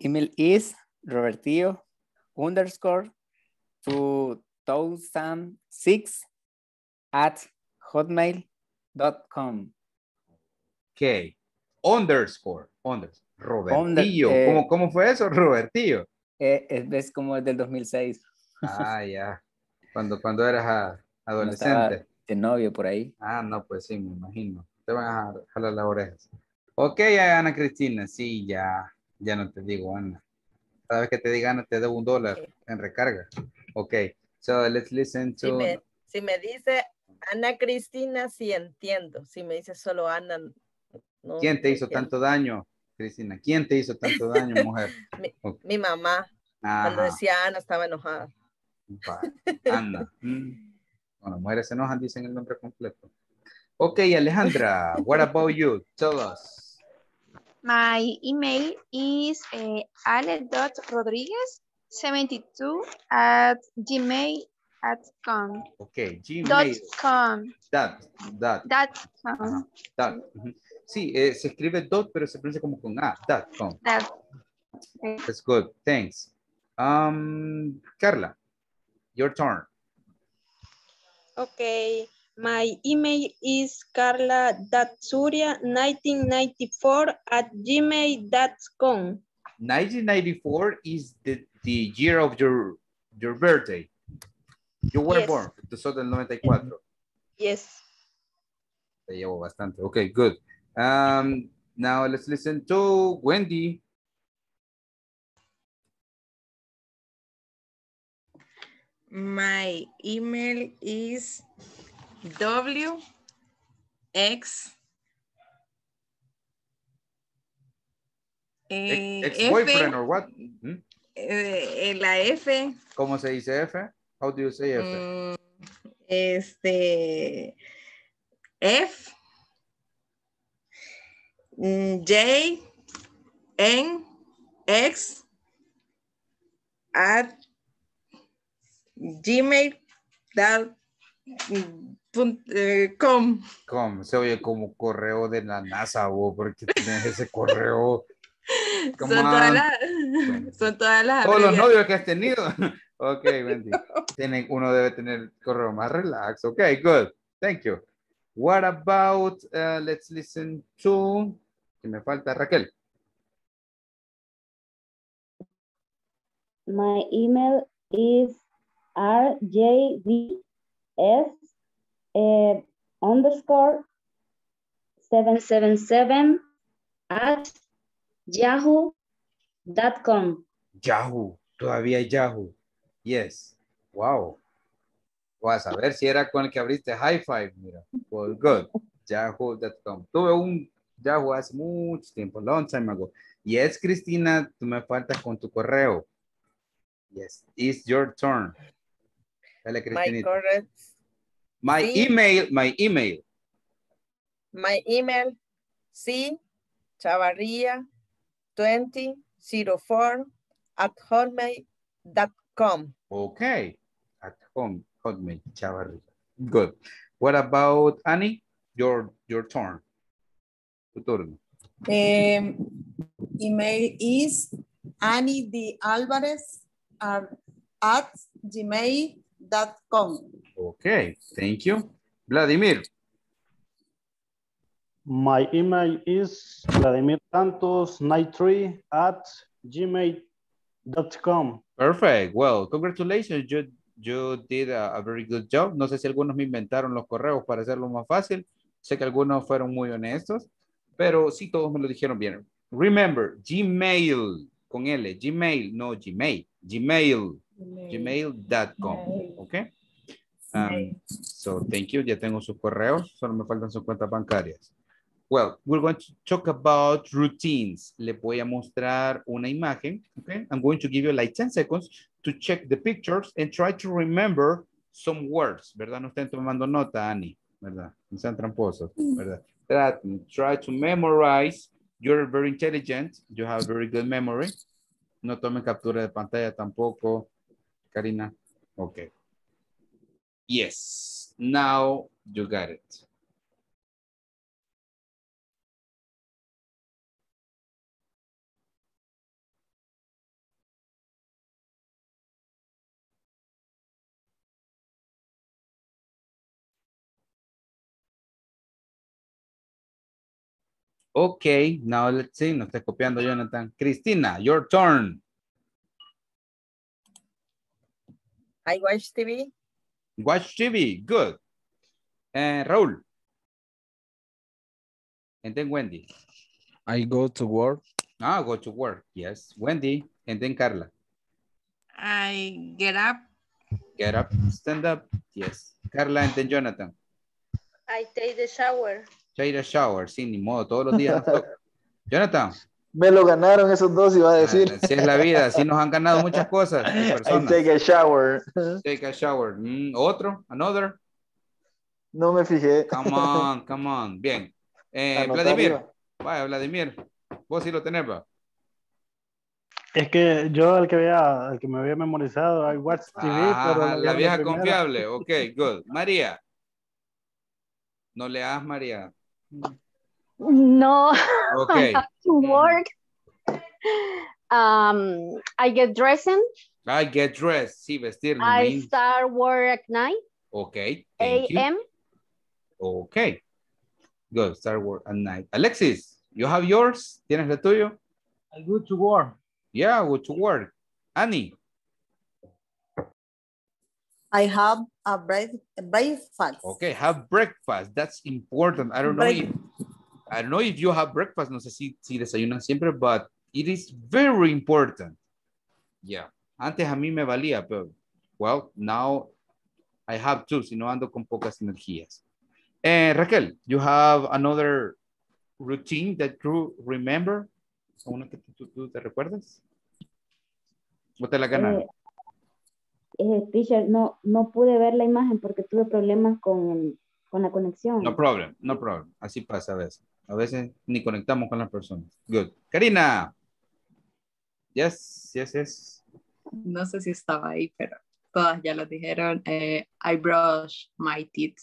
Email is robertillo_2006@hotmail.com. Okay. Robertillo. ¿Cómo fue eso, Robertillo? Es como el del 2006. Ah, ya. Cuando eras adolescente. De novio por ahí. Ah, no, pues sí, me imagino. Te van a jalar las orejas. Ok, Ana Cristina, sí, ya. Ya no te digo, Ana. Cada vez que te diga Ana, te debo $1 en recarga. Ok, so let's listen to... Si me dice Ana Cristina, sí entiendo. Si me dice solo Ana... No, ¿quién te hizo tanto daño, Cristina? ¿Quién te hizo tanto daño, mujer? mi mamá. Ajá. Cuando decía Ana, estaba enojada. Ana. Bueno, las mujeres se enojan, dicen el nombre completo. Ok, Alejandra, what about you? Tell us. My email is ale.rodriguez72@gmail.com. Okay, gmail.com. Dot com. Sí, se escribe dot, pero se pronuncia como con A. .com. Okay. That's good. Thanks. Carla, your turn. Okay. My email is carla.zuria1994@gmail.com. 1994 is the year of your birthday. You were born, 1994. Yes. Te llevo bastante. Okay, good. Now let's listen to Wendy. My email is ex-boyfriend or what? Mm-hmm. La F. ¿Cómo se dice F? How do you say F? F J N X @gmail.com. Se oye como correo de la NASA, vos, porque tienes ese correo. Todos los novios que has tenido. Ok, Wendy. No. Uno debe tener correo más relax. Ok, good. Thank you. What about, let's listen to, que me falta Raquel. My email is rjvs _777@yahoo .com. Yahoo. Todavía Yahoo. Yes. Wow. Vas a ver si era con el que abriste High Five. Mira. Well, good. Yahoo.com. Tuve un Yahoo hace mucho tiempo. Long time ago. Yes, Cristina. Tú me faltas con tu correo. Yes. It's your turn. Dale, Cristina. My email. My email. C. Chavarría. 2004 at hotmail.com. Okay. At home. Hotmail. Chavarría. Good. What about Annie? Your turn. Tu turno. Email is anniedealvarez@gmail.com. Okay, thank you. Vladimir. My email is vladimirsantos93@gmail.com. Perfect. Well, congratulations. You did a very good job. No sé si algunos me inventaron los correos para hacerlo más fácil. Sé que algunos fueron muy honestos, pero sí todos me lo dijeron bien. Remember, Gmail, con L, Gmail, no Gmail, Gmail.com, ¿ok? So, thank you, ya tengo sus correos, solo me faltan sus cuentas bancarias. Well, we're going to talk about routines. Le voy a mostrar una imagen, okay? I'm going to give you like 10 seconds to check the pictures and try to remember some words, ¿verdad? No estén tomando nota, Annie, ¿verdad? No sean tramposos, ¿verdad? Try to memorize. You're very intelligent. You have very good memory. No tomen captura de pantalla tampoco, Karina. Okay. Yes. Now you got it. Okay, now let's see. No está copiando, Jonathan. Cristina, your turn. I watch TV. Watch TV, good. Raúl. And then Wendy. I go to work. Ah, go to work, yes. Wendy, and then Carla. I get up. Get up, stand up, yes. Carla, and then Jonathan. I take the shower. Ir a shower, sí, ni modo, todos los días. Jonathan. Me lo ganaron esos dos, iba a decir. Así es la vida, así nos han ganado muchas cosas. I take a shower. Take a shower. ¿Otro? ¿Another? No me fijé. Come on, come on. Bien. Vladimir. Vaya, Vladimir. Vos sí lo tenés, va. Es que yo el que me había memorizado, I watch TV. Pero la vieja confiable. Ok, good. María. No leas, María. No. Okay. I have to work. I get dressed. I get dressed. Sí, vestirme. I start work at 9. Okay. A.M. Okay. Good. Start work at 9. Alexis, you have yours? ¿Tienes lo tuyo? I go to work. Yeah, go to work. Annie. I have a breakfast. Okay, have breakfast. That's important. I don't know if you have breakfast. No sé si desayunan siempre, but it is very important. Yeah. Antes a mí me valía, pero well, now I have to. Si no ando con pocas energías. Raquel, you have another routine that you remember? ¿Una que tú te recuerdas? ¿O te la ganas? Teacher, no pude ver la imagen porque tuve problemas con la conexión. No problem. Así pasa a veces. A veces ni conectamos con las personas. Good. Karina. Yes. No sé si estaba ahí, pero todas ya lo dijeron. I brush my teeth.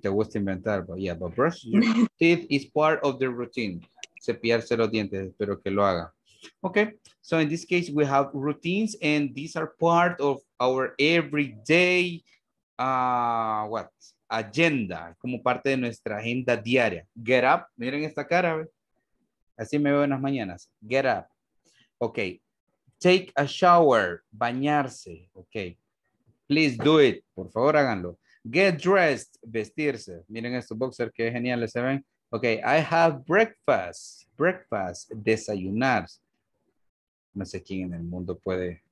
Te gusta inventar, pero yeah, but brush your teeth is part of the routine. Cepillarse los dientes, espero que lo haga. Okay, so in this case, we have routines, and these are part of our everyday agenda, como parte de nuestra agenda diaria. Get up, miren esta cara, ¿ve? Así me veo en las mañanas. Get up. Okay, take a shower, bañarse. Okay, please do it, por favor háganlo. Get dressed, vestirse. Miren estos boxers que geniales se ven. Okay, I have breakfast, desayunar. No sé quién en el mundo puede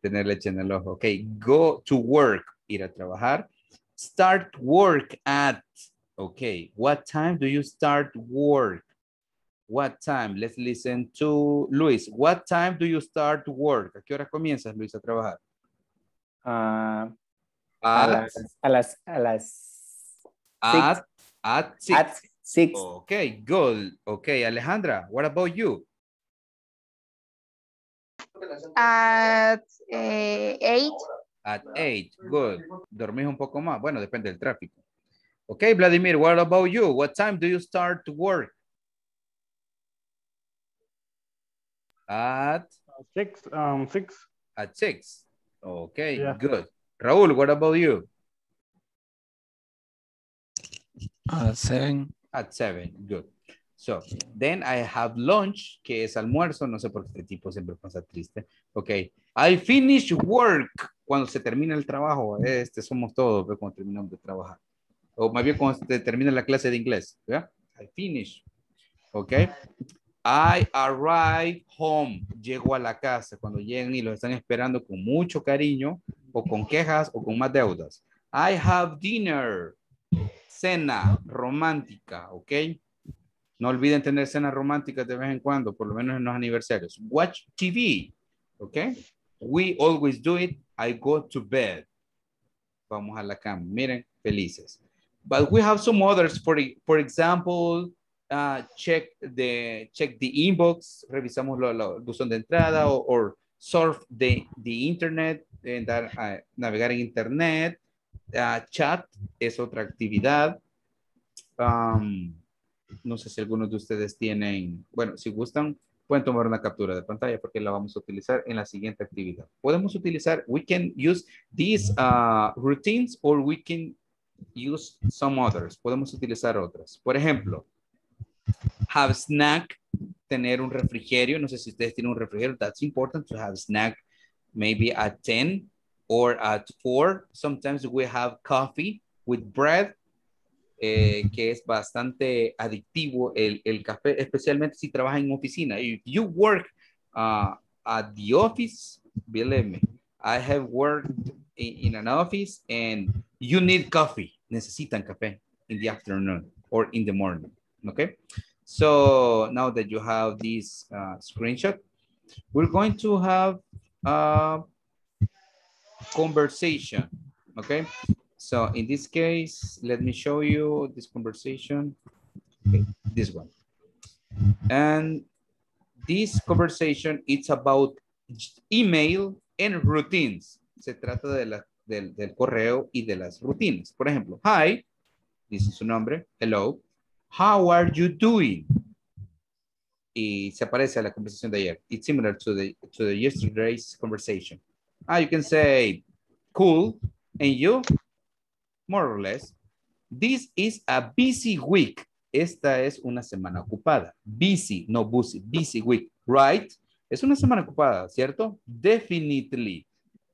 tener leche en el ojo. Ok, go to work, ir a trabajar. Start work at, ok, what time do you start work? What time? Let's listen to Luis. What time do you start work? ¿A qué hora comienzas, Luis, a trabajar? At six. Okay, good. Okay, Alejandra, what about you? At 8. At 8, good. Dormís un poco más. Bueno, depende del tráfico. Okay, Vladimir, what about you? What time do you start work? At 6. At 6. Okay, yeah. Good. Raúl, what about you? At 7. At 7, good. So, then I have lunch, que es almuerzo. No sé por qué este tipo siempre pasa triste. Okay. I finish work. Cuando se termina el trabajo. Somos todos, pero cuando terminamos de trabajar. O más bien cuando se termina la clase de inglés. ¿Verdad? I finish. Okay. I arrive home. Llego a la casa. Cuando llegan y los están esperando con mucho cariño, o con quejas, o con más deudas. I have dinner. Cena romántica, ¿ok? No olviden tener cenas románticas de vez en cuando, por lo menos en los aniversarios. Watch TV, ¿ok? We always do it. I go to bed. Vamos a la cama. Miren, felices. But we have some others. For example, check the inbox. Revisamos el buzón de entrada o surf the internet. Navegar en internet. Chat es otra actividad. No sé si algunos de ustedes tienen, bueno, si gustan, pueden tomar una captura de pantalla porque la vamos a utilizar en la siguiente actividad. Podemos utilizar, we can use these routines or we can use some others. Podemos utilizar otras. Por ejemplo, have snack, tener un refrigerio. No sé si ustedes tienen un refrigerio. That's important to have snack maybe at 10. Or at 4, sometimes we have coffee with bread, que es bastante adictivo el café, especialmente si trabaja en oficina. If you work at the office, believe me, I have worked in an office and you need coffee. Necesitan café in the afternoon or in the morning, okay? So now that you have this screenshot, we're going to have... conversation, okay? So in this case, let me show you this conversation, okay, this one. And this conversation, it's about email and routines. Se trata del correo y de las rutinas. Por ejemplo, hi, this is su nombre, hello, how are you doing? Y se aparece a la conversación de ayer. It's similar to the yesterday's conversation. You can say, cool, and you, more or less. This is a busy week. Esta es una semana ocupada. Busy, no busy, busy week, right? Es una semana ocupada, ¿cierto? Definitely.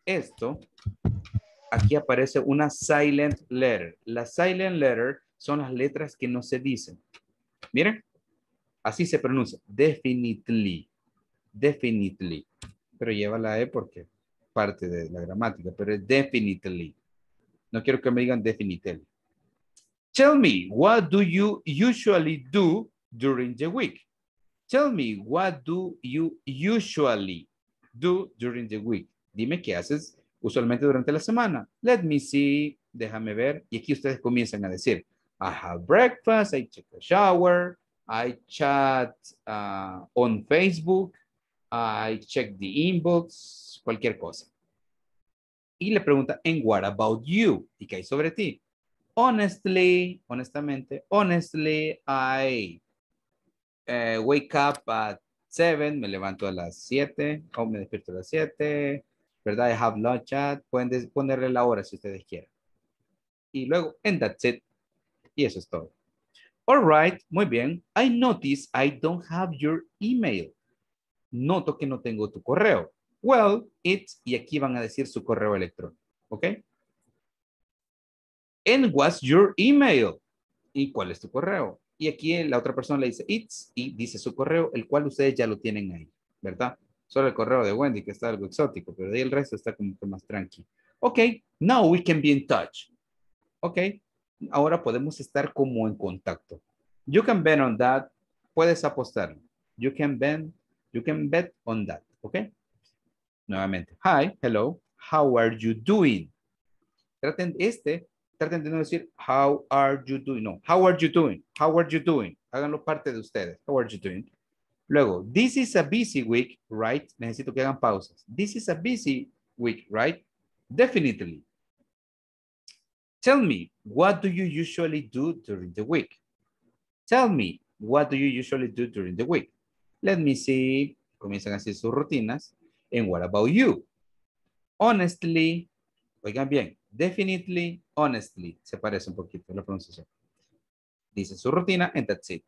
Esto, aquí aparece una silent letter. La silent letter son las letras que no se dicen. Miren, así se pronuncia. Definitely, definitely. Pero lleva la E porque... parte de la gramática, pero es definitely. No quiero que me digan definitely. Tell me, what do you usually do during the week? Tell me, what do you usually do during the week? Dime qué haces usualmente durante la semana. Let me see, déjame ver. Y aquí ustedes comienzan a decir, I have breakfast, I take a shower, I chat on Facebook, I check the inbox, cualquier cosa. Y le pregunta, and what about you? ¿Y qué hay sobre ti? Honestly, I wake up at 7, me levanto a las 7, o me despierto a las 7, ¿verdad? I have lunch at, pueden ponerle la hora si ustedes quieren. Y luego, and that's it. Y eso es todo. All right, muy bien. I notice I don't have your email. Noto que no tengo tu correo. Well, it's, y aquí van a decir su correo electrónico, ¿ok? And what's your email? ¿Y cuál es tu correo? Y aquí la otra persona le dice, it's, y dice su correo, el cual ustedes ya lo tienen ahí. ¿verdad? Solo el correo de Wendy, que está algo exótico, pero de ahí el resto está como que más tranqui. Ok, now we can be in touch. Ok, ahora podemos estar como en contacto. You can bet on that. Puedes apostar. You can bet on that. Ok. Nuevamente. Hi, hello, how are you doing? Traten de no decir how are you doing. No, how are you doing? How are you doing? Háganlo parte de ustedes. How are you doing? Luego, this is a busy week, right? Necesito que hagan pausas. This is a busy week, right? Definitely. Tell me, what do you usually do during the week? Tell me, what do you usually do during the week? Let me see. Comienzan a hacer sus rutinas. And what about you? Honestly. Oigan bien. Definitely, honestly. Se parece un poquito a la pronunciación. Dice su rutina and that's it.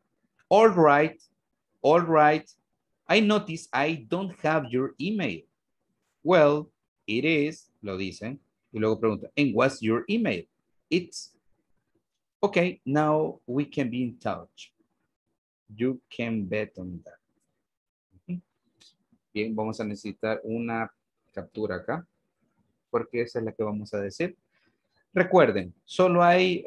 All right. All right. I notice I don't have your email. Well, it is. Lo dicen. Y luego pregunta, and what's your email? It's. Okay, now we can be in touch. You can bet on that. Okay. Bien, vamos a necesitar una captura acá, porque esa es la que vamos a decir. Recuerden, solo hay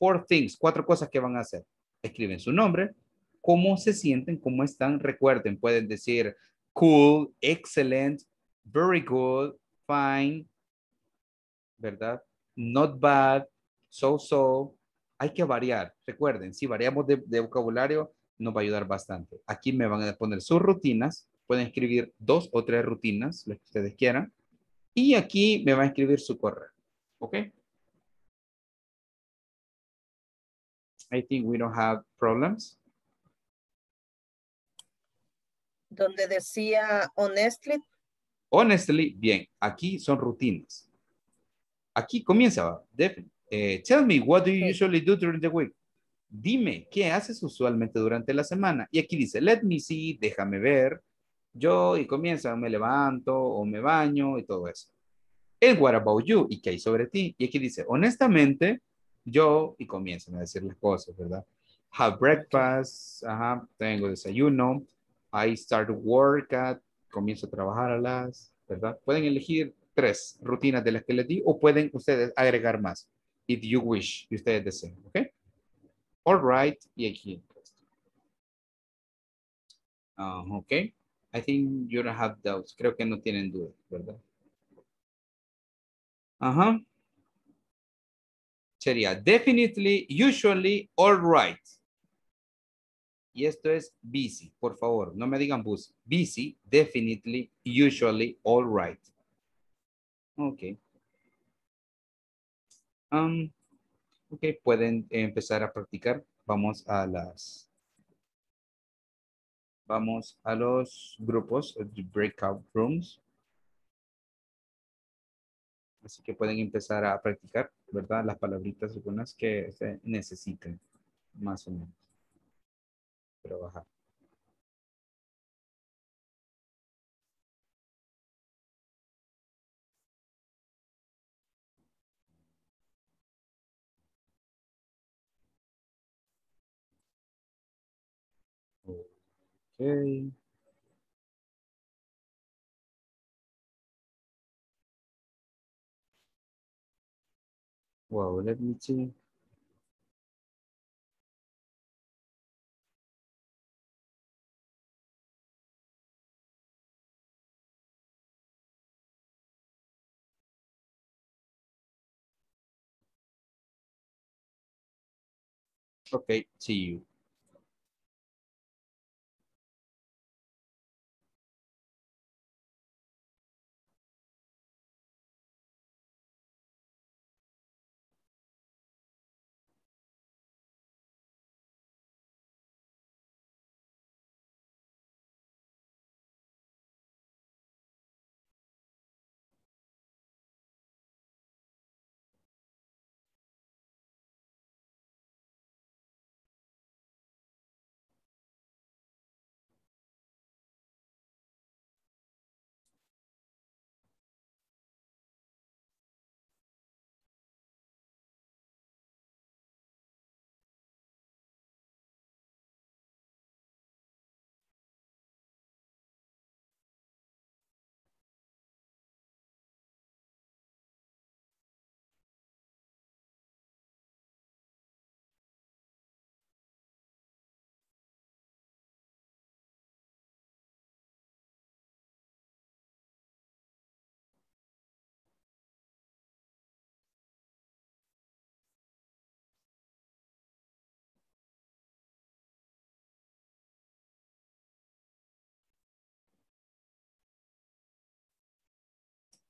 cuatro cosas que van a hacer. Escriben su nombre, cómo se sienten, cómo están. Recuerden, pueden decir cool, excellent, very good, fine, ¿verdad? Not bad, so. Hay que variar. Recuerden, si variamos de vocabulario, nos va a ayudar bastante. Aquí me van a poner sus rutinas. Pueden escribir 2 o 3 rutinas, las que ustedes quieran. Y aquí me va a escribir su correo. ¿Ok? I think we don't have problems. Donde decía honestly. Honestly, bien. Aquí son rutinas. Aquí comienza. Tell me, what do you usually do during the week? Dime, ¿qué haces usualmente durante la semana? Y aquí dice, let me see, déjame ver. Yo, y comienza, me levanto o me baño y todo eso. And what about you? ¿Y qué hay sobre ti? Y aquí dice, honestamente, yo, y comienzan a decir las cosas, ¿verdad? Have breakfast, ajá, tengo desayuno, I start work at, comienzo a trabajar a las, ¿verdad? Pueden elegir 3 rutinas de las que les di o pueden ustedes agregar más, if you wish, si ustedes desean, ¿ok? All right, y aquí. Ok. I think you don't have doubts. Creo que no tienen dudas, ¿verdad? Ajá. Sería definitely, usually, all right. Y esto es busy, por favor. No me digan busy. Busy, definitely, usually, all right. Ok. Ok, pueden empezar a practicar. Vamos a las... Vamos a los grupos, the breakout rooms. Así que pueden empezar a practicar, ¿verdad? Las palabritas algunas que se necesiten, más o menos. Trabajar. Okay. Wow, let me see. Okay, see you.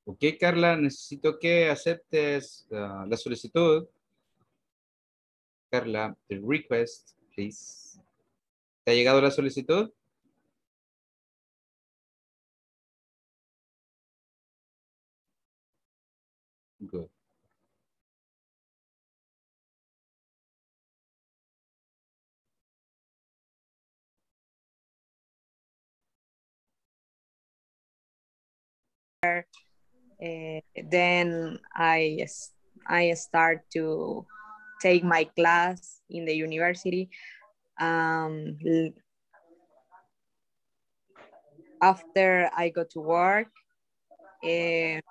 Ok, Carla, necesito que aceptes la solicitud. Carla, the request, please. ¿Te ha llegado la solicitud? Good. Then I start to take my class in the university. After I go to work, and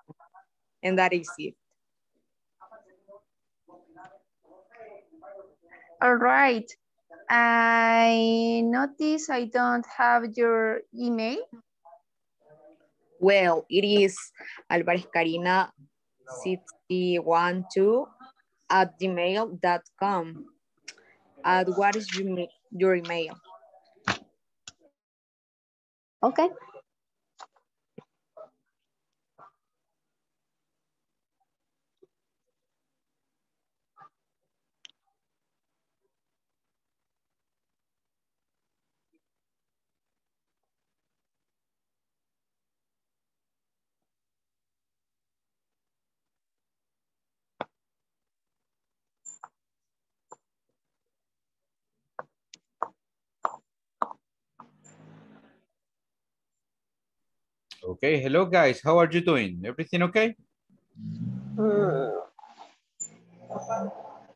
that is it. All right. I notice I don't have your email. Well, it is alvarezcarina612@gmail.com. What is your email? Okay. Okay, hello guys, how are you doing? Everything okay?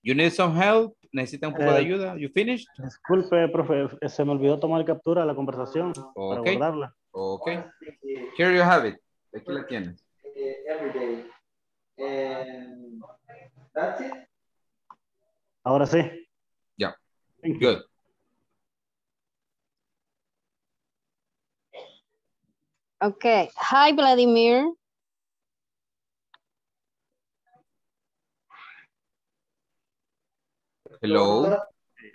You need some help? ¿Necesitan un poco de ayuda? You finished? Disculpe, profe, se me olvidó tomar captura de la conversación para guardarla. Okay, here you have it. Aquí la tienes. Every day. And that's it. Ahora sí. Ya. Yeah. Good. Okay. Hi, Vladimir. Hello.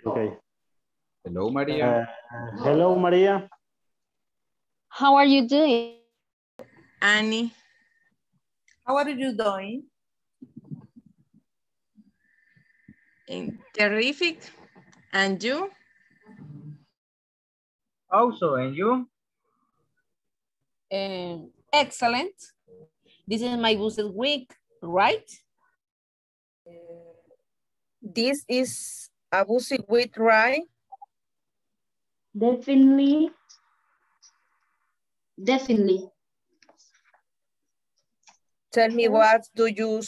Okay. Hello, Maria. Hello, Maria. How are you doing? Annie. How are you doing? Terrific. And you? Also, and you? Excellent. This is my busy week, right? This is a busy week, right? Definitely. Definitely. Tell me, what do you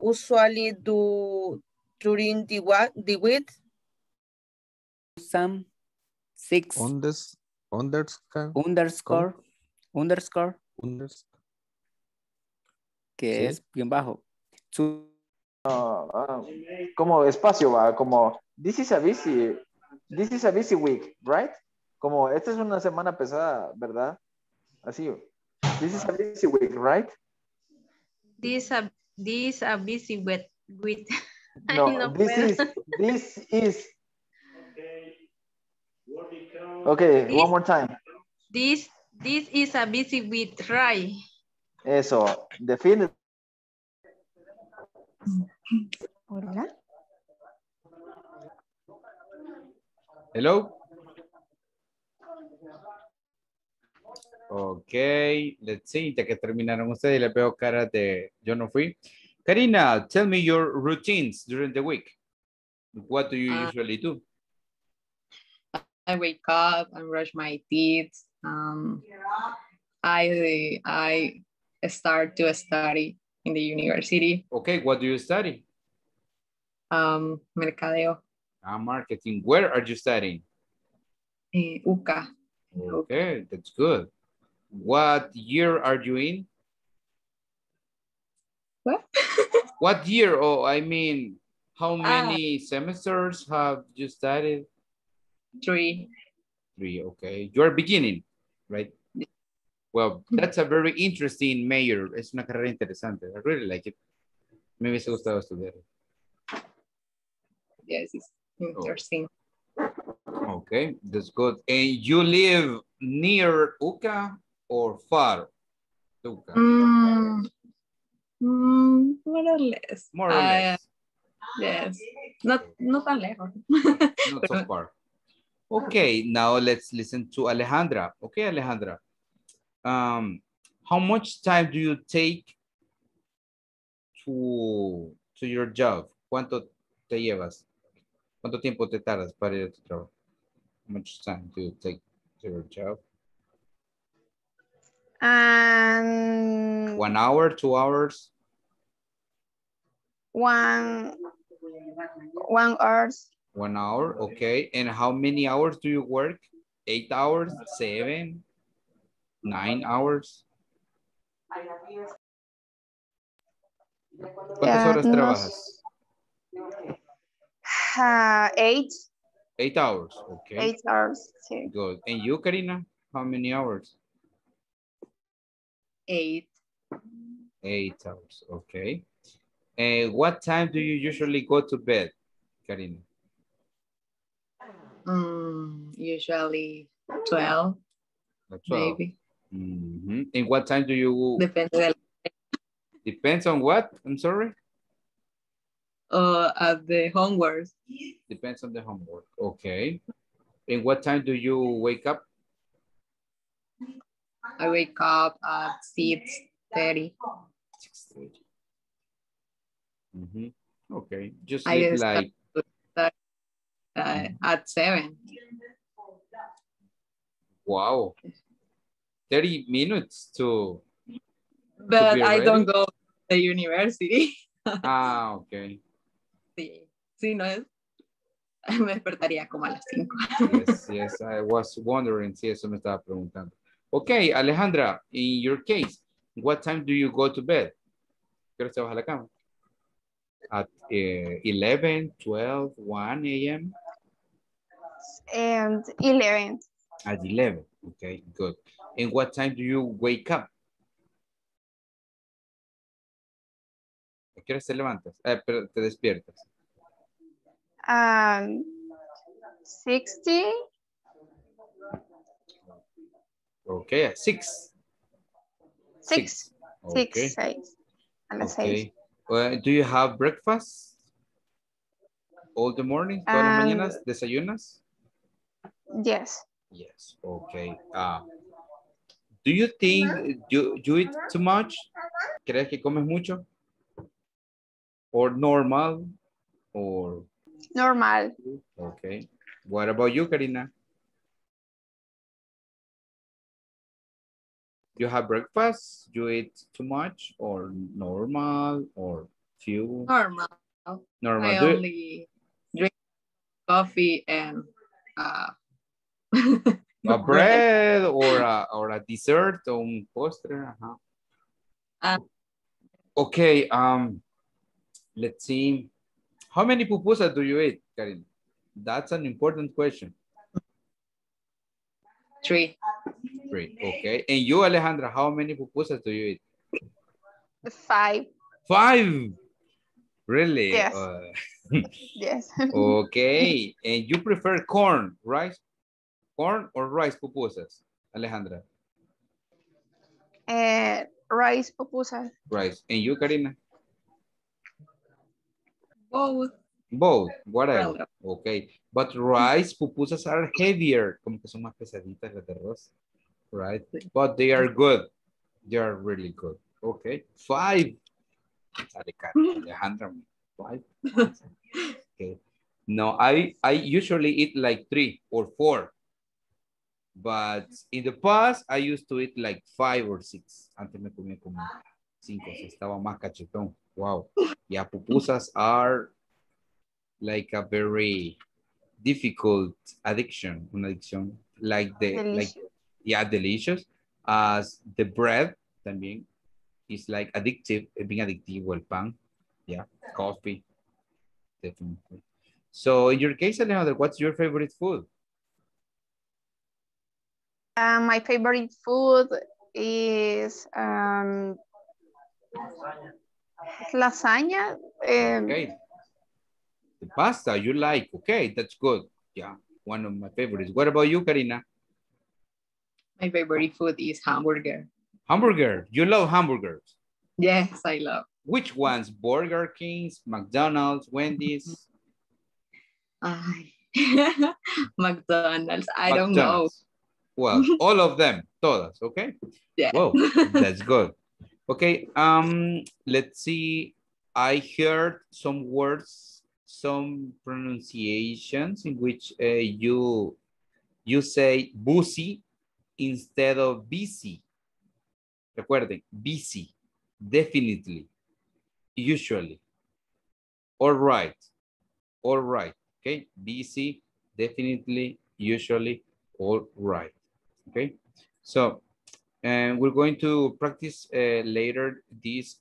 usually do during the week? Some six. Underscore. Que sí. Es bien bajo. Como espacio va, como this is a busy week, right? Como esta es una semana pesada, ¿verdad? Así. This is a busy week, right? This a busy week. No, this is. Okay, this, one more time. This is a busy week, right? Eso, define. Hola. Hello. Ok, let's see, ya que terminaron ustedes y les veo cara de yo no fui. Karina, tell me your routines during the week. What do you usually do? I wake up and brush my teeth. I start to study in the university. Okay, what do you study? Mercadeo. Marketing. Where are you studying? UCA. Okay, that's good. What year are you in? What? What year? Oh, I mean, how many semesters have you studied? 3. 3, okay. You're beginning. Right? Well, that's a very interesting major. Es una carrera interesante. I really like it. Me hubiese gustado estudiar. Yes, it's interesting. Oh. Okay, that's good. And you live near UCA or far? UCA. More or less. Yes. Not that level. Not so far. Okay, now let's listen to Alejandra. Okay, Alejandra. How much time do you take to your job? ¿Cuánto te llevas? ¿Cuánto tiempo te tardas para ir a tu trabajo? How much time do you take to your job? 1 hour, 2 hours? 1 hour. 1 hour, okay. And how many hours do you work? 8 hours, 7, 9 hours? ¿Cuántas horas trabajas? 8. 8 hours, okay. 8 hours, sí. Good. And you, Karina, how many hours? 8. 8 hours, okay. And what time do you usually go to bed, Karina? Usually 12, maybe. Mm-hmm. And what time do you... Depends on what? I'm sorry? At the homework. Depends on the homework, okay. And what time do you wake up? I wake up at 6:30. 6:30. Mm-hmm. Okay, just sleep like... at 7. Wow. 30 minutes to... But to I ready. Don't go to the university. Ah, okay. Sí, sí, no es... Me despertaría como a las 5. Yes, I was wondering. Sí, eso me estaba preguntando. Okay, Alejandra, in your case, what time do you go to bed? ¿Qué hora te vas a la cama? At 11, 12, 1 a.m.? And 11. At 11, okay, good. And what time do you wake up? ¿A qué hora te levantas? Te despiertas. 60. Okay, at 6. 6. 6. Okay. 6. And at 6. Do you have breakfast? All the morning? Todas las mañanas? ¿Desayunas? Yes. Yes, okay. Do you think you eat too much? ¿Crees que comes mucho? Or normal? Or... Normal. Okay. What about you, Karina? You have breakfast, you eat too much or normal or few? Normal. I only drink coffee and a bread or a dessert or un postre. Uh-huh. Okay, let's see. How many pupusas do you eat, Karina? That's an important question. 3. Okay. And you, Alejandra, how many pupusas do you eat? 5. 5? Really? Yes. Yes. Okay. And you prefer corn, rice? Corn or rice pupusas, Alejandra? Rice pupusas. Rice. And you, Karina? Both. Whatever. Okay. But rice pupusas are heavier. Como que son más pesaditas las de arroz. Right? But they are good. They are really good. Okay. 5. Alejandra, 5. Okay. No, I usually eat like 3 or 4. But in the past, I used to eat like 5 or 6. Antes me comía como 5. Estaba más cachetón. Wow. Yeah, pupusas are like a very difficult addiction. Una adicción like the... Delicious. Like, yeah, delicious. As the bread también is like addictive, being addictive, el pan, yeah, coffee, definitely. So in your case, Alejandra, what's your favorite food? My favorite food is lasagna. Okay. The pasta you like, okay, that's good. Yeah, one of my favorites. What about you, Karina? My favorite food is hamburger. Hamburger? You love hamburgers? Yes, I love. Which ones? Burger King's, McDonald's, Wendy's? McDonald's. I don't know. Well, all of them, todas, okay? Yeah. Whoa, that's good. Okay, let's see. I heard some words, some pronunciations in which you say busy instead of busy. Recuerden, busy, definitely, usually. All right, okay? Busy, definitely, usually, all right, okay? So, we're going to practice later these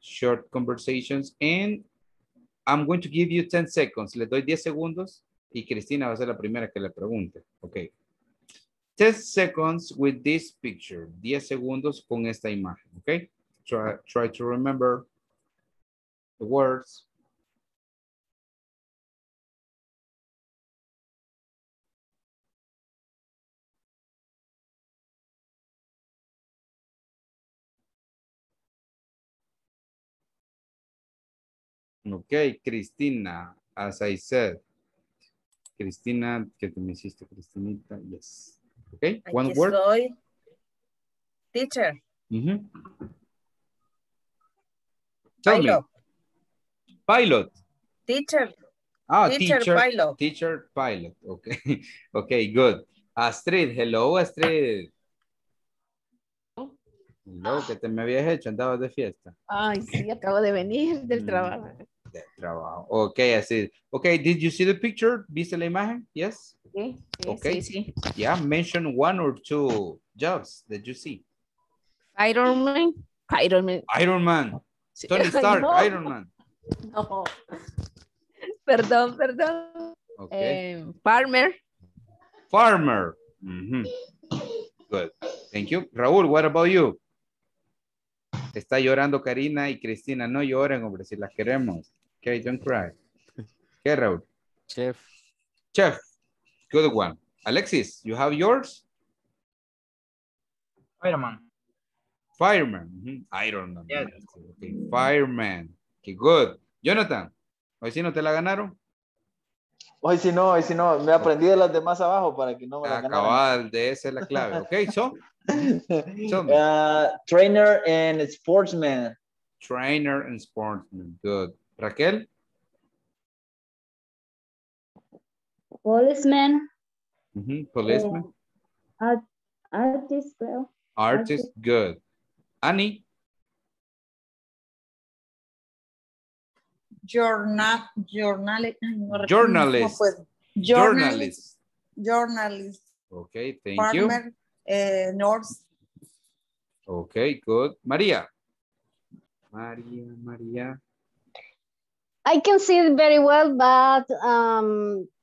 short conversations, and I'm going to give you 10 seconds. Les doy 10 segundos y Cristina va a ser la primera que le pregunte, okay? 10 seconds with this picture. 10 segundos con esta imagen, okay? Try to remember the words. Okay, Cristina, as I said. Cristina, que te me hiciste, Cristinita, yes. Okay, one Aquí word. Soy teacher. Mm-hmm. Tell me. Pilot. Teacher. Ah, teacher pilot. Teacher pilot, okay. Okay, good. Astrid, hello, Astrid. Hello, que te me habías hecho, andabas de fiesta. Ay, sí, acabo de venir del trabajo. Del trabajo, ok, así. Ok, did you see the picture? ¿Viste la imagen? Yes? Sí, sí, okay. Sí, sí. Yeah, mention one or two jobs that you see. Iron Man. Iron Man. Iron Man. Sí. Tony Stark, no. Iron Man. No. Perdón, perdón. Okay. Farmer. Farmer. Mm-hmm. Good. Thank you. Raúl, what about you? Está llorando Karina y Cristina. No lloren, hombre, si las queremos. Okay, don't cry. Okay, Raúl. Chef. Chef. Good one. Alexis, you have yours? Fireman. Fireman. Mm-hmm. Iron Man. Yes. Okay. Fireman. Okay, good. Jonathan, ¿hoy sí no te la ganaron? Hoy sí no, me aprendí de las demás abajo para que no me la ganaran. Cabal, de esa es la clave. Ok, so. Trainer and sportsman. Trainer and sportsman, good. Raquel? Policeman. Mm-hmm. Policeman. Artist, well. Artist, good. Annie? Journalist. Okay, thank Farmer, you. Nurse. Okay, good. Maria. I can see it very well, but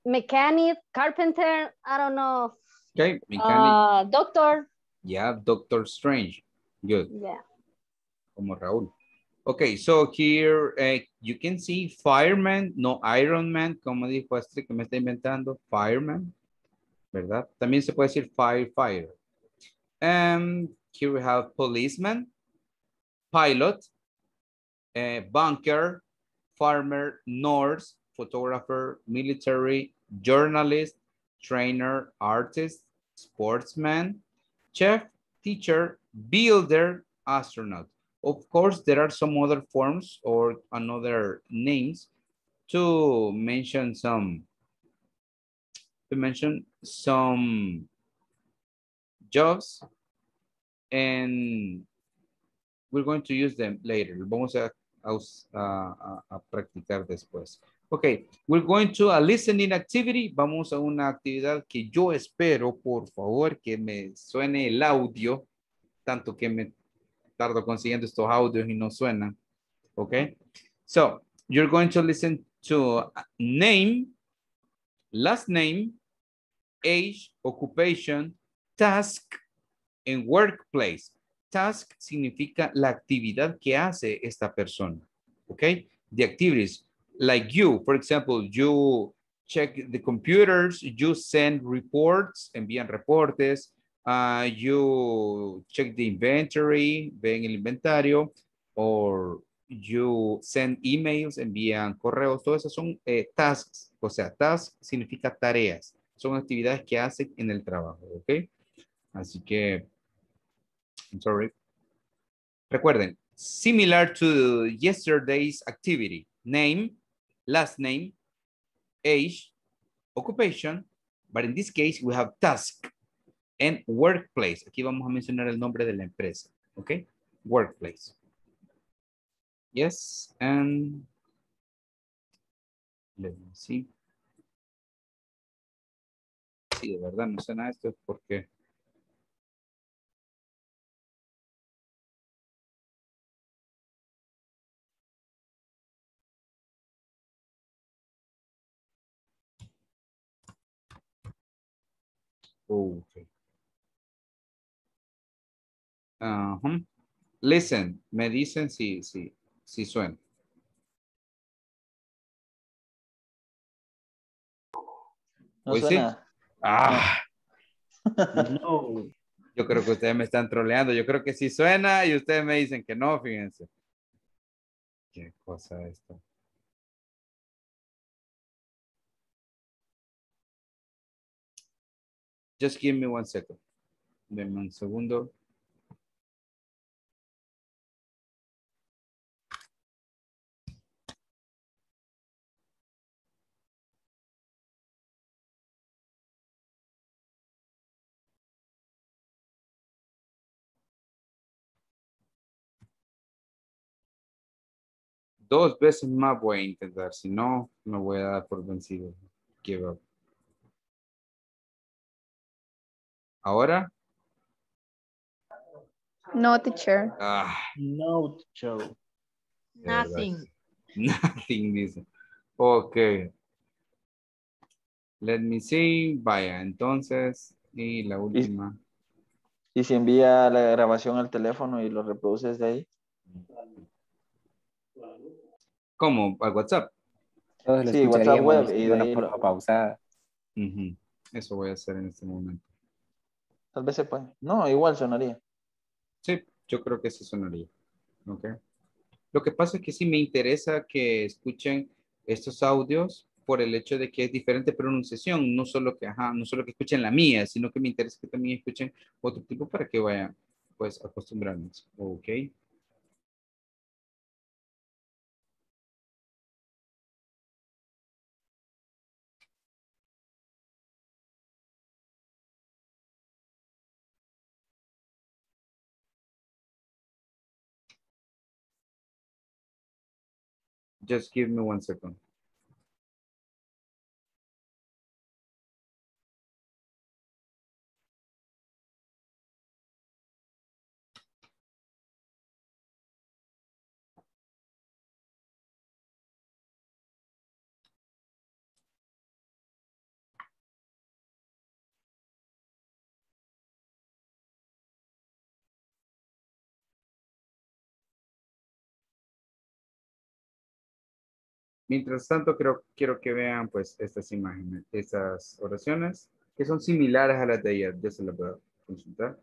mechanic, carpenter, I don't know. Okay, mechanic. Doctor. Yeah, Doctor Strange. Good. Yeah. Como Raúl. Okay, so here you can see fireman, no Iron Man, como dijo Astrid, que me está inventando, fireman, ¿verdad? También se puede decir firefighter. Here we have policeman, pilot, banker, farmer, nurse, photographer, military, journalist, trainer, artist, sportsman, chef, teacher, builder, astronaut. Of course, there are some other forms or another names to mention some jobs, and we're going to use them later. Vamos a practicar después. Okay, we're going to a listening activity. Vamos a una actividad que yo espero, por favor, que me suene el audio, tanto que me tardo consiguiendo estos audios y no suenan. Okay. So, you're going to listen to name, last name, age, occupation, task, and workplace. Task significa la actividad que hace esta persona. Okay. The activities. Like you, for example, you check the computers, you send reports, envían reportes, you check the inventory, ven el inventario, or you send emails, envían correos, todas esas son tasks. O sea, task significa tareas. Son actividades que hacen en el trabajo, ¿ok? Así que, I'm sorry. Recuerden, similar to yesterday's activity, name, last name, age, occupation, but in this case we have task and workplace. Aquí vamos a mencionar el nombre de la empresa, ¿ok? Workplace. Yes, and let me see. Sí, de verdad, no sé nada de esto porque... Okay. Listen, me dicen si suena. No suena. Ah, no. Yo creo que ustedes me están troleando. Yo creo que sí suena y ustedes me dicen que no, fíjense. Qué cosa esto. Just give me one second. Denme un segundo. Dos veces más voy a intentar, si no, me voy a dar por vencido. Give up. ¿Ahora? No, teacher. Ah. No, teacher. Nothing. Nothing, dice. Ok. Let me see. Vaya, entonces, y la última. ¿Y si envía la grabación al teléfono y lo reproduces de ahí? ¿Cómo? ¿Al WhatsApp? Sí, WhatsApp web y de ahí lo... pausada. Eso voy a hacer en este momento. Tal vez se puede. No, igual sonaría. Sí, yo creo que sí sonaría. Okay. Lo que pasa es que sí me interesa que escuchen estos audios por el hecho de que es diferente pronunciación. No solo que, no solo que escuchen la mía, sino que me interesa que también escuchen otro tipo para que vayan pues acostumbrándose. Ok. Just give me one second. Mientras tanto, quiero que vean pues estas imágenes, estas oraciones que son similares a las de ayer. Yo se las voy a consultar.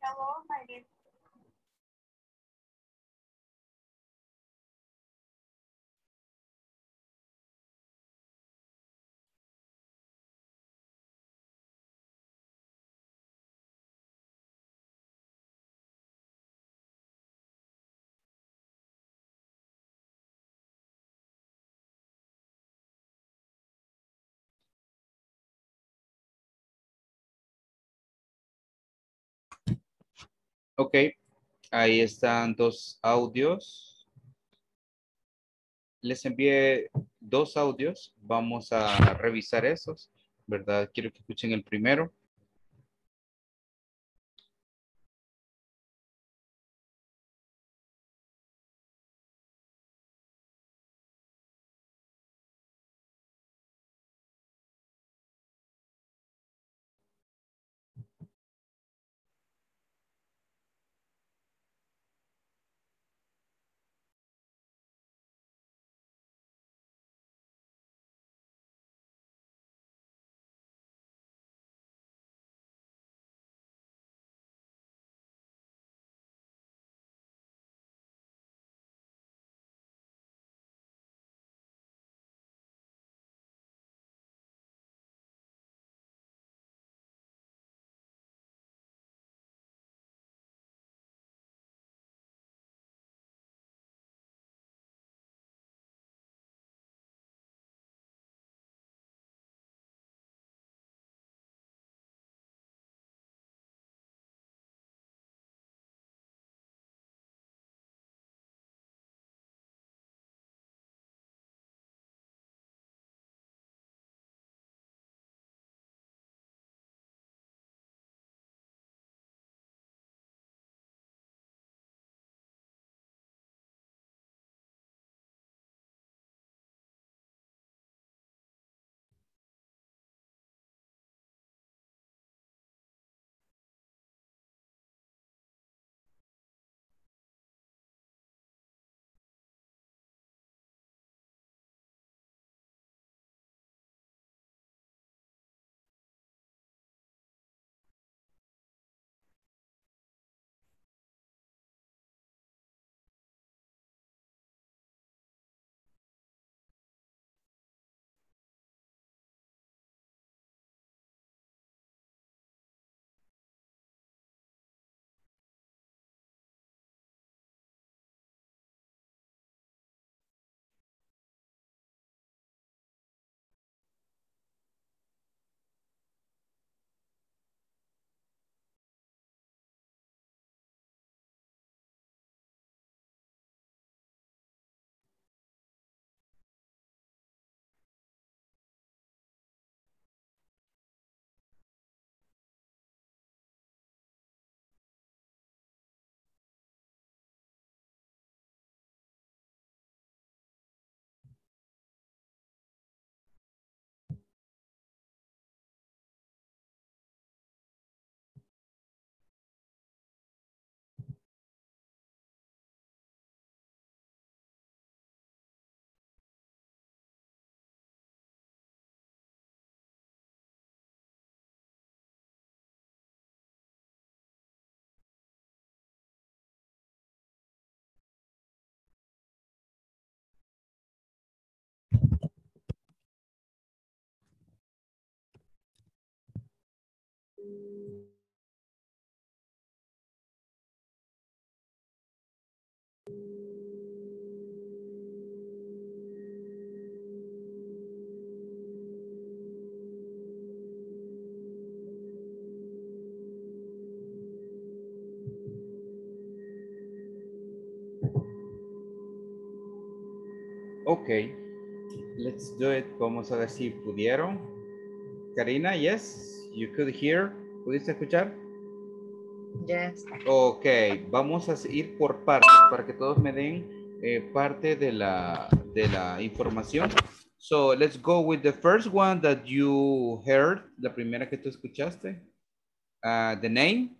Hello, my name. Ok, ahí están dos audios. Les envié dos audios. Vamos a revisar esos, ¿verdad? Quiero que escuchen el primero. Okay, let's do it. Vamos a ver si pudieron. Karina, yes, you could hear. ¿Pudiste escuchar? Yes. Ok, vamos a ir por partes para que todos me den parte de la información. So let's go with the first one that you heard. La primera que tú escuchaste. The name?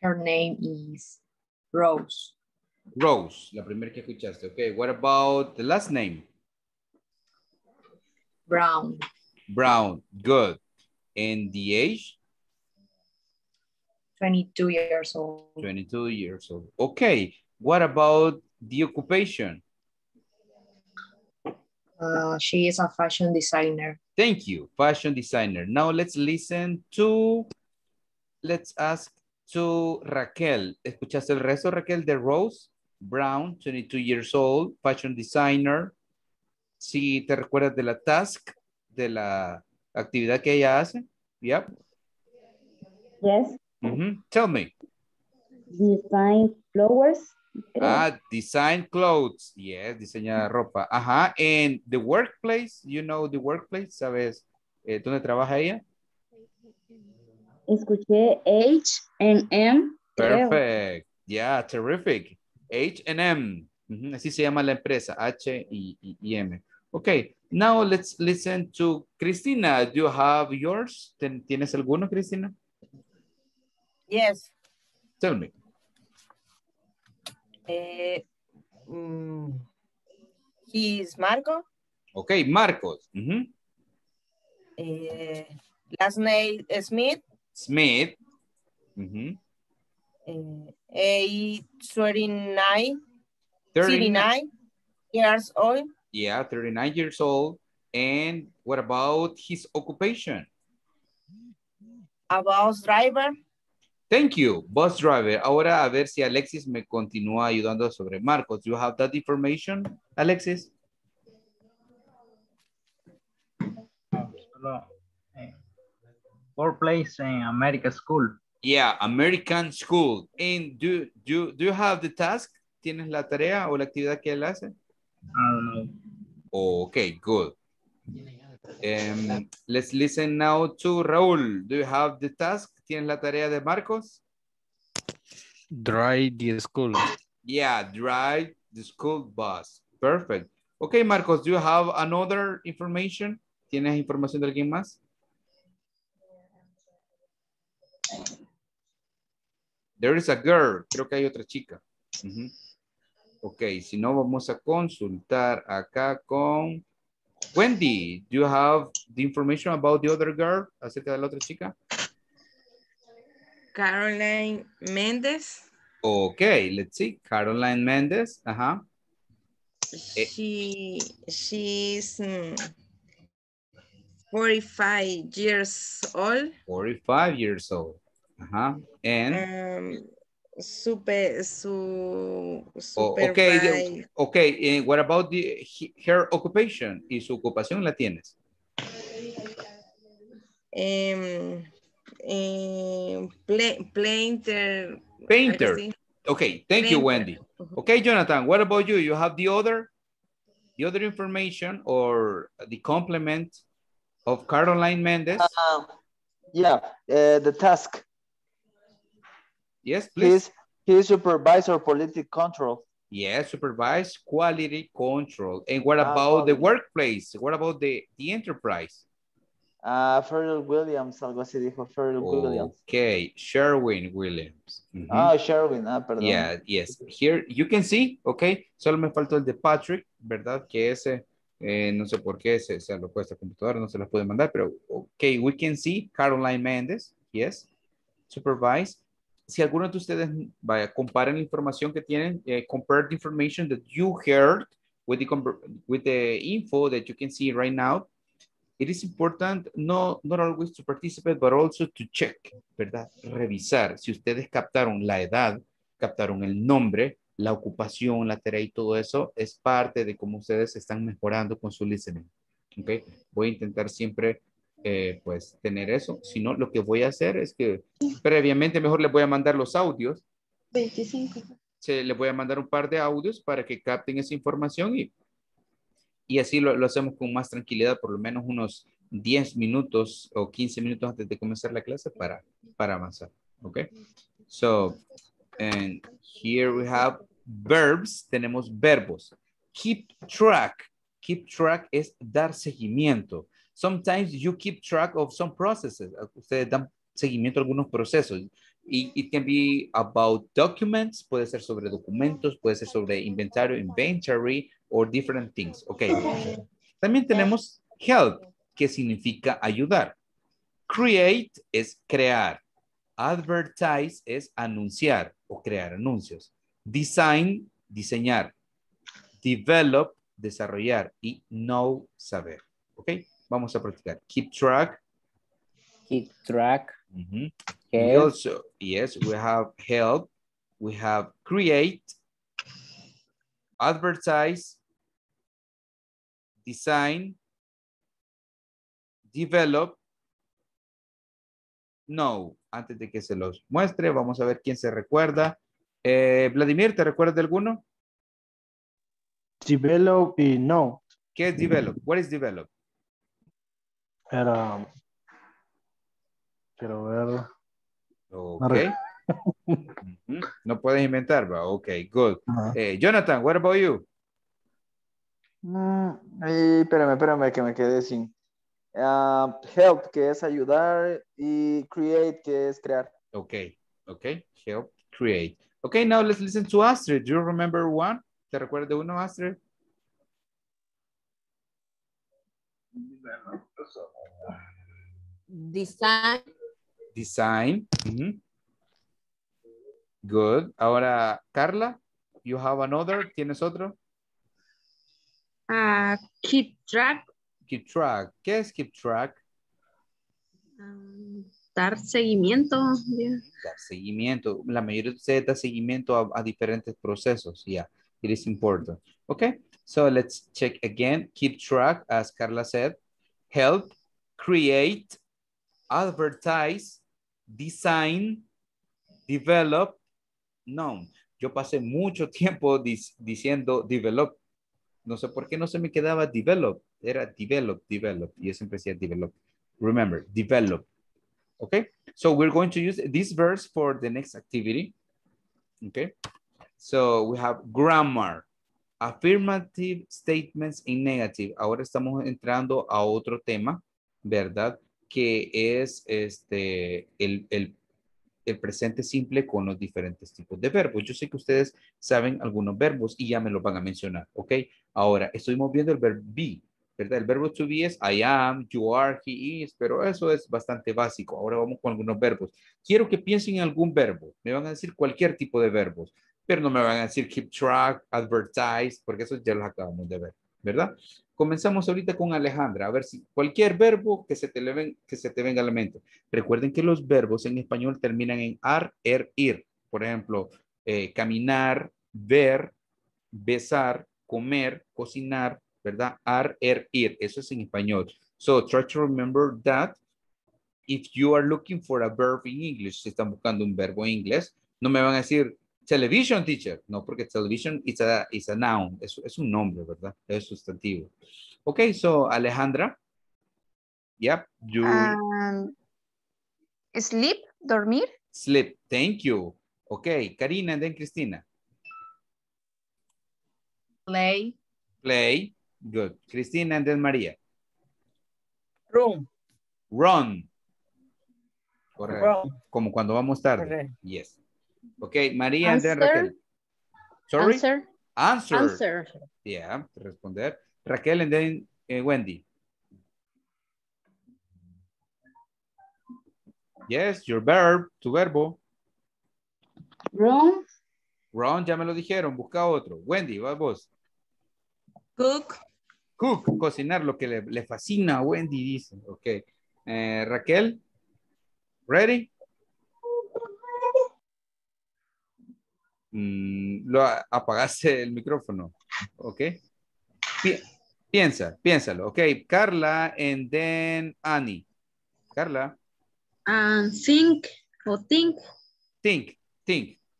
Her name is Rose. Rose, la primera que escuchaste. Okay, what about the last name? Brown. Brown, good. And the age? 22 years old. 22 years old. Okay, what about the occupation? She is a fashion designer. Thank you, fashion designer. Now let's listen to, let's ask to Raquel. ¿Escuchaste el resto, Raquel, de Rose? Brown, 22 years old, fashion designer. Si te recuerdas de la task, de la actividad que ella hace. Yep. Yes. Mm-hmm. Tell me, Design flowers. Creo. Ah, design clothes. Yes, diseña ropa. Ajá. And the workplace, you know the workplace, ¿sabes dónde trabaja ella? Escuché H&M. Perfect. Yeah, terrific. H&M. Mm-hmm. Así se llama la empresa, H&M. Okay, now let's listen to Cristina. Do you have yours? ¿Tienes alguno, Cristina? Yes. Tell me. He's Marco. Okay, Marcos. Mm-hmm. Last name is Smith. Smith. Mm-hmm. Age 39 years old. Yeah, 39 years old. And what about his occupation? A bus driver. Thank you, bus driver. Ahora a ver si Alexis me continúa ayudando sobre Marcos. Do you have that information, Alexis? Workplace in American school. Yeah, American school. And do you have the task? ¿Tienes la tarea o la actividad que él hace? Okay, good. Let's listen now to Raúl. Do you have the task? ¿Tienes la tarea de Marcos? Drive the school. Yeah, drive the school bus. Perfect. Okay, Marcos, do you have another information? ¿Tienes información de alguien más? There is a girl. Creo que hay otra chica. Uh-huh. Ok, si no vamos a consultar acá con Wendy. Do you have the information about the other girl? Acerca de la otra chica. Caroline Mendez. Okay, let's see. Caroline Mendez. Uh-huh. She's 45 years old. 45 years old. Uh-huh. And okay. Okay. And what about her occupation? ¿Y su ocupación la tienes? Painter. Okay, thank you, Wendy. Okay, Jonathan, what about you? You have the other information or the complement of Caroline Mendez? The task. Yes, please. He's supervisor quality control. Yes, supervise quality control. And what about the workplace? What about the enterprise? Sherwin Williams, algo así dijo, Sherwin Williams. Okay, Sherwin Williams. Mm-hmm. Sherwin, perdón. Yeah, yes. Here, you can see, okay, solo me faltó el de Patrick, ¿verdad? Que ese, no sé por qué, se alocó esta computadora, no se las puede mandar, pero, okay, we can see Caroline Mendez, yes, supervise. Si alguno de ustedes, vaya, comparen la información que tienen, compare the information that you heard with the info that you can see right now. It is important not always to participate, but also to check, ¿verdad? Revisar. Si ustedes captaron la edad, captaron el nombre, la ocupación, la tarea y todo eso, es parte de cómo ustedes están mejorando con su listening. ¿Okay? Voy a intentar siempre, pues, tener eso. Si no, lo que voy a hacer es que previamente mejor les voy a mandar los audios. 25. Les voy a mandar un par de audios para que capten esa información y así lo hacemos con más tranquilidad, por lo menos unos 10 minutos o 15 minutos antes de comenzar la clase para avanzar. Okay. So, and here we have verbs. Tenemos verbos. Keep track. Keep track es dar seguimiento. Sometimes you keep track of some processes. Ustedes dan seguimiento a algunos procesos. It can be about documents. Puede ser sobre documentos, puede ser sobre inventory, or different things. Ok. También tenemos help, que significa ayudar. Create es crear. Advertise es anunciar o crear anuncios. Design, diseñar. Develop, desarrollar. Y know, saber. Ok. Vamos a practicar. Keep track. Keep track. Mm-hmm. Okay. Also, yes, we have help. We have create. Advertise. Design, develop, no. Antes de que se los muestre, vamos a ver quién se recuerda Vladimir, ¿te recuerdas de alguno? Develop y no. ¿Qué es develop? What is develop? Era... Quiero ver... Okay. No puedes inventar, va. Okay, good. Jonathan, what about you? Espérame, que me quedé sin. Help, que es ayudar, y create, que es crear. Okay, help, create. Okay, now let's listen to Astrid. Do you remember one? ¿Te recuerdas de uno, Astrid? Design. Mm-hmm. Good. Ahora, Carla, you have another. ¿Tienes otro? Keep track. Keep track. ¿Qué es keep track? Dar seguimiento. Yeah. Dar seguimiento. La mayoría de ustedes da seguimiento a diferentes procesos. Yeah, it is important. Okay, so let's check again. Keep track, as Carla said. Help, create, advertise, design, develop, no. Yo pasé mucho tiempo diciendo develop. No sé por qué no se me quedaba develop. Era develop. Yo siempre decía develop. Remember, develop. Okay? So we're going to use this verse for the next activity. Okay? So we have grammar. Affirmative statements in negative. Ahora estamos entrando a otro tema, ¿verdad? Que es el presente simple con los diferentes tipos de verbos. Yo sé que ustedes saben algunos verbos y ya me los van a mencionar, ¿ok? Ahora, estuvimos viendo el verbo be, ¿verdad? El verbo to be es I am, you are, he is, pero eso es bastante básico. Ahora vamos con algunos verbos. Quiero que piensen en algún verbo. Me van a decir cualquier tipo de verbos, pero no me van a decir keep track, advertise, porque eso ya los acabamos de ver, ¿verdad? Comenzamos ahorita con Alejandra, a ver si cualquier verbo que se te venga a la mente. Recuerden que los verbos en español terminan en ar, er, ir. Por ejemplo, caminar, ver, besar, comer, cocinar, ¿verdad? Ar, er, ir. Eso es en español. So try to remember that if you are looking for a verb in English, si están buscando un verbo en inglés, no me van a decir television, teacher. No, porque television is a noun. Es un nombre, ¿verdad? Es sustantivo. Okay, so Alejandra. Yep. You... sleep, dormir. Sleep, thank you. Okay, Karina and then Cristina. Play, good. Cristina and then Maria. Run. Correcto. Como cuando vamos tarde. Correcto. Yes. Okay, María, and then Raquel. Sorry? Answer. Yeah, responder. Raquel, and then Wendy. Yes, your verb, tu verbo. Wrong, ya me lo dijeron, busca otro. Wendy, va vos. Cook, cocinar, lo que le fascina a Wendy, dice. Okay. Raquel, ready? Lo apagaste el micrófono, ok. Piénsalo, ok. Carla, and then Annie. Carla. Think,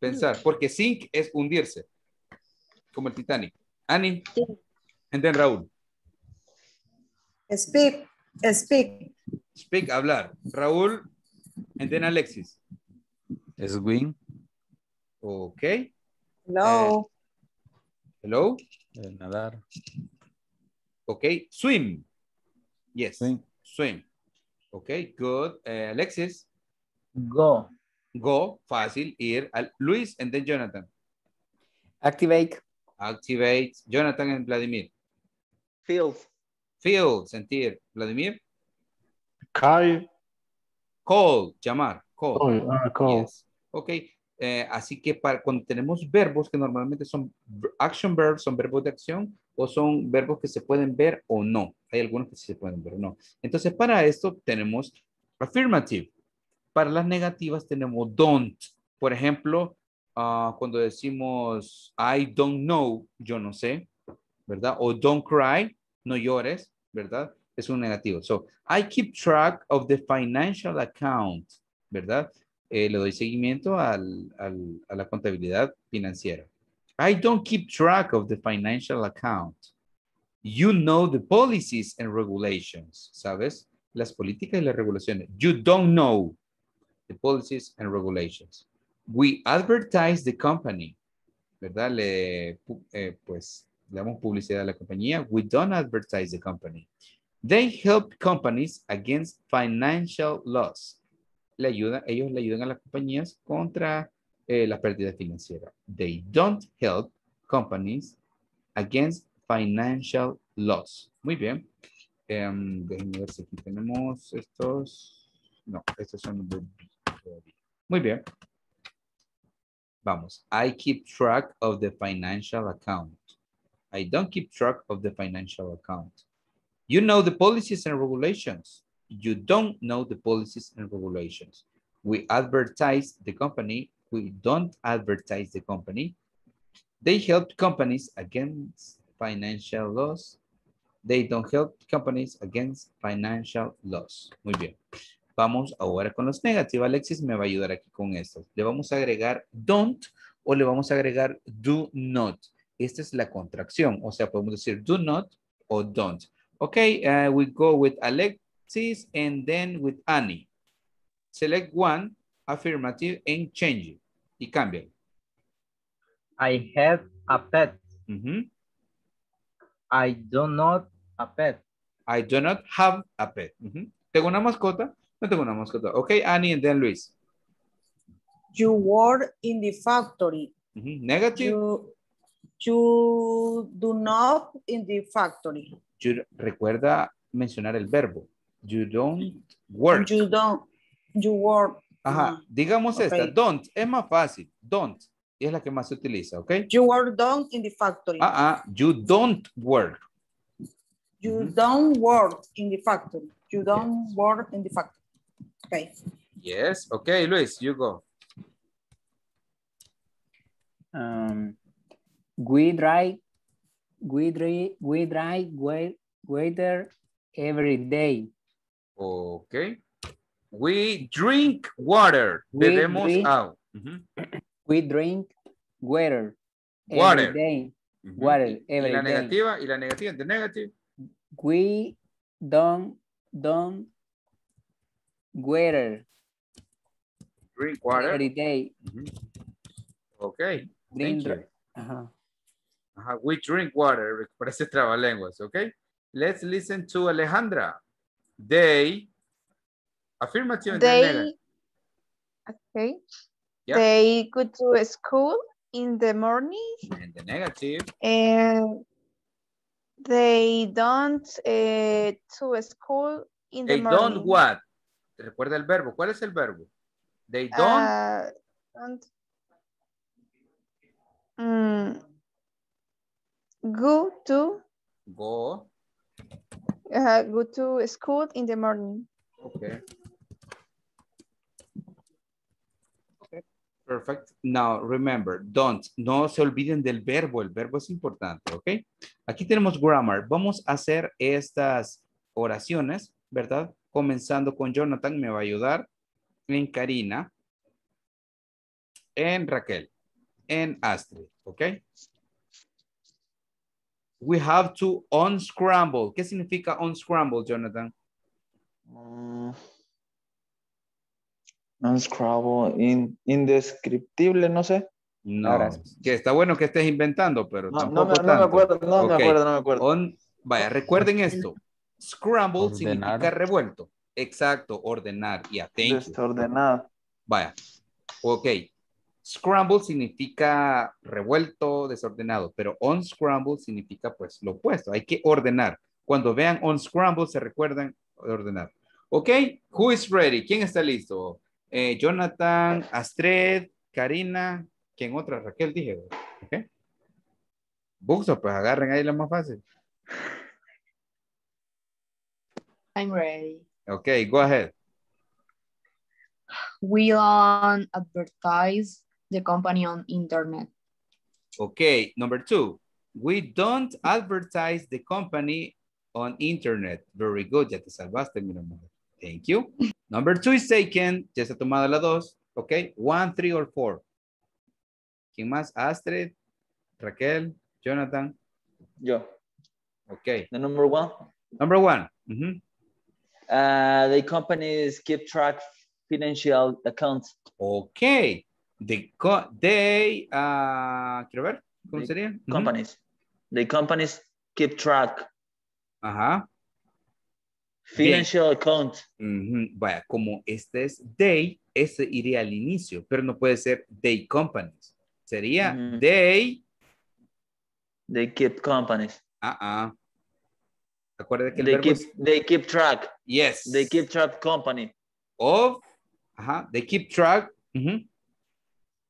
pensar, porque sink es hundirse, como el Titanic. Annie, think. And then Raúl. Speak, hablar. Raúl, and then Alexis. Swing. Okay. Hello. Nadar. Okay. Swim. Yes. Swim. Okay. Good. Alexis. Go. Fácil. Ir. Luis and then Jonathan. Activate. Jonathan and Vladimir. Field. Sentir. Vladimir. Call. Llamar. Call. Yes. Okay. Así que cuando tenemos verbos que normalmente son action verbs, son verbos de acción o son verbos que se pueden ver o no. Hay algunos que sí se pueden ver o no. Entonces para esto tenemos affirmative. Para las negativas tenemos don't. Por ejemplo, cuando decimos I don't know, yo no sé, ¿verdad? O don't cry, no llores, ¿verdad? Es un negativo. So, I keep track of the financial account, ¿verdad? le doy seguimiento a la contabilidad financiera. I don't keep track of the financial account. You know the policies and regulations. ¿Sabes? Las políticas y las regulaciones. You don't know the policies and regulations. We advertise the company. ¿Verdad? Pues le damos publicidad a la compañía. We don't advertise the company. They help companies against financial loss. Ellos le ayudan a las compañías contra la pérdida financiera. They don't help companies against financial loss. Muy bien. Déjenme ver si aquí tenemos estos. No, estos son de B todavía. Muy bien. Vamos. I keep track of the financial account. I don't keep track of the financial account. You know the policies and regulations. You don't know the policies and regulations. We advertise the company. We don't advertise the company. They help companies against financial loss. They don't help companies against financial loss. Muy bien. Vamos ahora con los negativos. Alexis me va a ayudar aquí con esto. Le vamos a agregar don't o le vamos a agregar do not. Esta es la contracción. O sea, podemos decir do not o don't. Ok, we go with Alexis and then with Annie. Select one, affirmative and change it. Y cambia. I have a pet. Mm-hmm. I do not a pet. I do not have a pet. Mm-hmm. ¿Tengo una mascota? No tengo una mascota. Ok, Annie and then Luis. You work in the factory. Mm-hmm. Negative. You do not in the factory. You, recuerda mencionar el verbo. You don't work. You don't. You work. Ajá. Digamos okay. Esta. Don't. Es más fácil. Don't. Es la que más se utiliza. ¿Ok? You work don't in the factory. You don't work. You don't work in the factory. You don't work in the factory. Okay. Yes. Okay, Luis, you go. We drink water every day. Okay. We drink water. We drink water. Every day. Water every day. Y la negativa, the negative. We don't water. Drink water every day. Okay. Drink. We drink water. Parece trabalenguas, okay? Let's listen to Alejandra. They. Affirmative. They. Okay. Yep. They go to school in the morning. And the negative. And they don't to school in the morning. They don't what? Recuerda el verbo. ¿Cuál es el verbo? They don't. Go to school in the morning. Okay. Okay. Perfect. Now remember, don't. No se olviden del verbo. El verbo es importante, ¿ok? Aquí tenemos grammar. Vamos a hacer estas oraciones, ¿verdad? Comenzando con Jonathan, me va a ayudar. En Karina. En Raquel. En Astrid, ¿ok? We have to unscramble. ¿Qué significa unscramble, Jonathan? Unscramble, indescriptible, no sé. No, que está bueno que estés inventando, pero no me acuerdo. Vaya, recuerden esto. Scramble ordenar. Significa revuelto. Exacto, ordenar. Yeah, desordenado. Vaya, ok. Scramble significa revuelto, desordenado, pero unscramble significa pues lo opuesto. Hay que ordenar. Cuando vean unscramble se recuerdan ordenar. Ok, who is ready? ¿Quién está listo? Jonathan, Astrid, Karina, ¿quién otra? Raquel, dije. Okay. Buxo, pues agarren ahí la más fácil. I'm ready. Ok, go ahead. We don't advertise the company on internet. Okay, number two. We don't advertise the company on internet. Very good, ya te salvaste, mi amor. Thank you. Number two is taken. Ya se ha tomado la dos. Ok, 1, 3 or 4. ¿Quién más? Astrid, Raquel, Jonathan. Yo. Ok. The number one. Number one. Mm-hmm. The companies keep track financial accounts. Ok. Quiero ver, ¿cómo sería? Companies. Mm-hmm. The companies keep track. Ajá. Financial Bien. Account. Uh-huh. Vaya, como este es they, este iría al inicio, pero no puede ser they companies. Sería uh-huh. They keep companies. Uh-uh. Acuérdate que el verbo es... They keep track. Yes. They keep track company. Of. Ajá. They keep track. Uh-huh.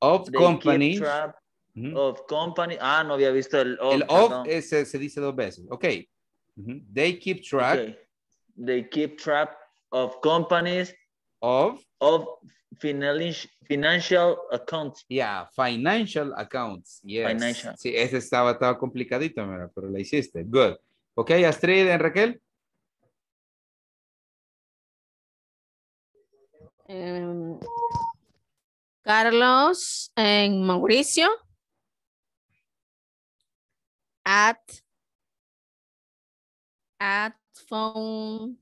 Of they company. Keep track uh-huh. Of company. Ah, no había visto el of. El of ese se dice 2 veces. Ok. Uh-huh. They keep track. Okay. They keep track of companies of financial accounts. Yeah, financial accounts. Yes. Financial. Sí, ese estaba complicadito, mira, pero la hiciste. Good. Ok, Astrid, ¿en Raquel? Carlos, en Mauricio. At phone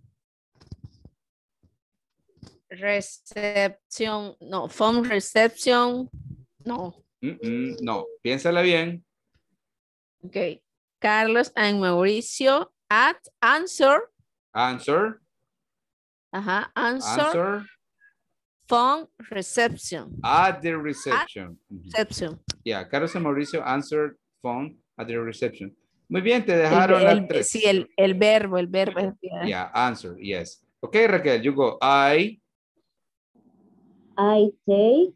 reception, no, phone reception, no. Mm-mm, no, piénsala bien. Ok, Carlos and Mauricio at answer. Ajá, answer. Phone reception. At the reception. At reception. Yeah, Carlos and Mauricio answered phone at the reception. Muy bien, te dejaron las 3. Sí, el verbo. Yeah, answer, yes. Okay, Raquel, you go. I take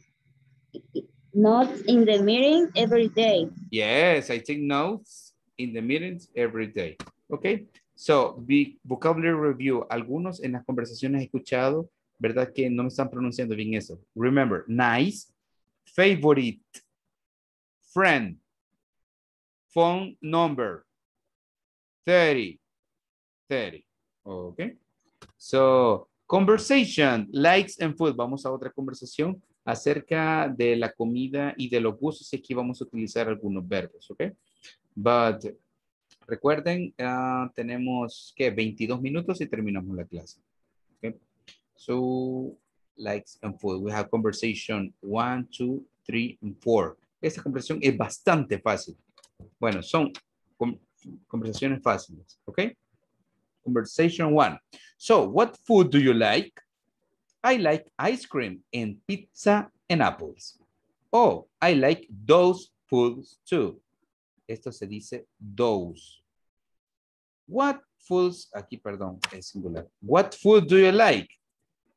notes in the meeting every day. Yes, I take notes in the meetings every day. Okay, so vocabulary review. Algunos en las conversaciones he escuchado, ¿verdad? Que no me están pronunciando bien eso. Remember, nice, favorite, friend, phone number. 30. Okay. So, conversation, likes and food. Vamos a otra conversación acerca de la comida y de los gustos. Y aquí vamos a utilizar algunos verbos, okay? But, recuerden, tenemos, ¿qué? 22 minutos y terminamos la clase. Okay. So, likes and food. We have conversation 1, 2, 3, and 4. Esta conversación es bastante fácil. Bueno, son... conversaciones fáciles, okay? Conversation 1. So, what food do you like? I like ice cream and pizza and apples. Oh, I like those foods too. Esto se dice those. What foods, aquí perdón, es singular. What food do you like?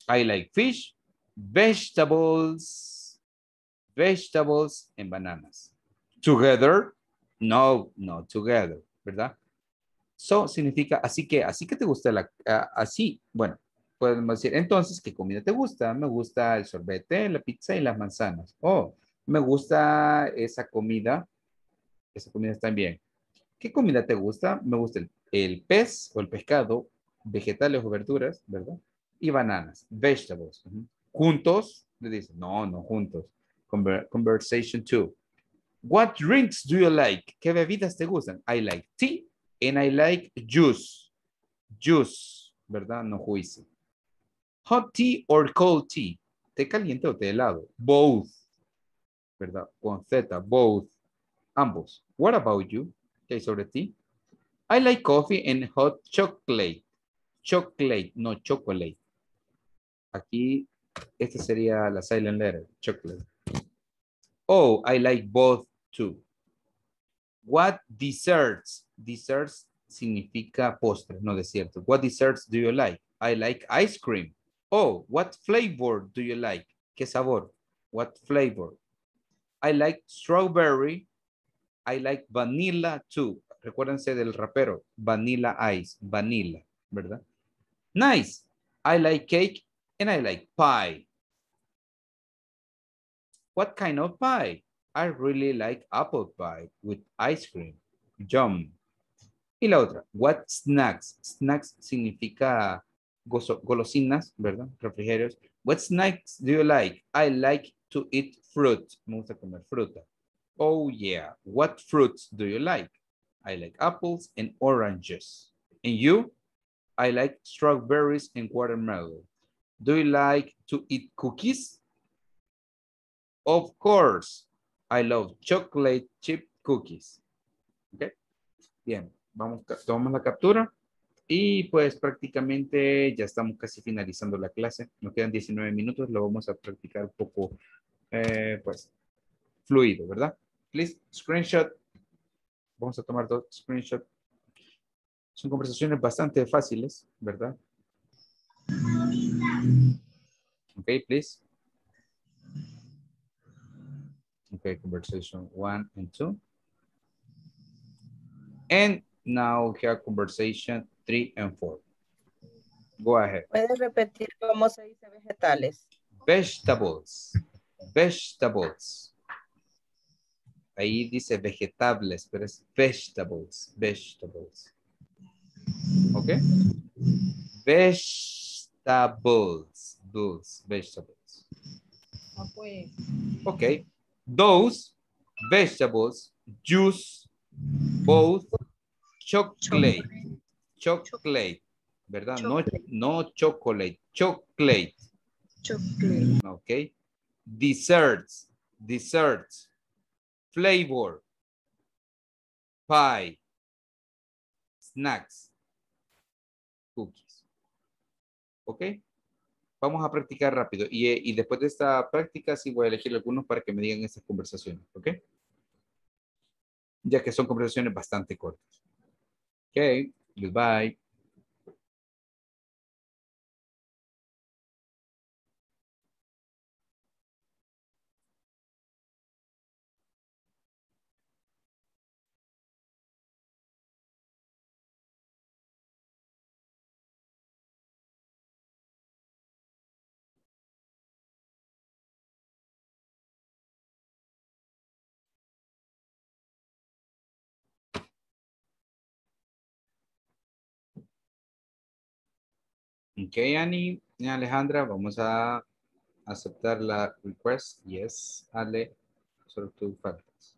I like fish, vegetables and bananas. Together? No, together. ¿Verdad? So significa así que te gusta así, bueno, podemos decir entonces ¿qué comida te gusta? Me gusta el sorbete, la pizza y las manzanas. Oh, me gusta esa comida también. ¿Qué comida te gusta? Me gusta el pez o el pescado, vegetales o verduras, ¿verdad? Y bananas, vegetables. Uh-huh. ¿Juntos? Le dicen, no juntos. Conversation 2. What drinks do you like? ¿Qué bebidas te gustan? I like tea and I like juice. Juice, ¿verdad? No juicio. Hot tea or cold tea? ¿Té caliente o té helado? Both, ¿verdad? Con Z, both. Ambos. What about you? ¿Qué sobre ti? I like coffee and hot chocolate. Chocolate, no chocolate. Aquí, esta sería la silent letter, chocolate. Oh, I like both too. What desserts? Desserts significa postre, no desierto. What desserts do you like? I like ice cream. Oh, what flavor do you like? ¿Qué sabor? What flavor? I like strawberry. I like vanilla too. Recuérdense del rapero. Vanilla Ice. Vanilla, ¿verdad? Nice. I like cake and I like pie. What kind of pie? I really like apple pie with ice cream. Yum. Y la otra, what snacks? Snacks significa golosinas, ¿verdad? Refrigerios. What snacks do you like? I like to eat fruit. Me gusta comer fruta. Oh yeah. What fruits do you like? I like apples and oranges. And you? I like strawberries and watermelon. Do you like to eat cookies? Of course. I love chocolate chip cookies. Ok. Bien. Vamos, tomamos la captura. Y pues prácticamente ya estamos casi finalizando la clase. Nos quedan 19 minutos. Lo vamos a practicar un poco, pues, fluido, ¿verdad? Please, screenshot. Vamos a tomar dos screenshots. Son conversaciones bastante fáciles, ¿verdad? Ok, please. Ok, conversation 1 and 2. And now we have conversation 3 and 4. Go ahead. ¿Puedes repetir cómo se dice vegetales? Vegetables. Vegetables. Ahí dice vegetables, pero es vegetables. Vegetables. ¿Ok? Vegetables. Those vegetables. Ok. Those vegetables, juice, both, chocolate. Chocolate, ¿verdad? Chocolate. No, no chocolate, chocolate. Chocolate. Ok. Desserts, desserts. Flavor. Pie. Snacks. Cookies. Ok. Vamos a practicar rápido. Y después de esta práctica sí voy a elegir algunos para que me digan estas conversaciones. Ok. Ya que son conversaciones bastante cortas. Ok. Goodbye. Ok, Annie y Alejandra, vamos a aceptar la request. Yes, Ale, solo tú faltas.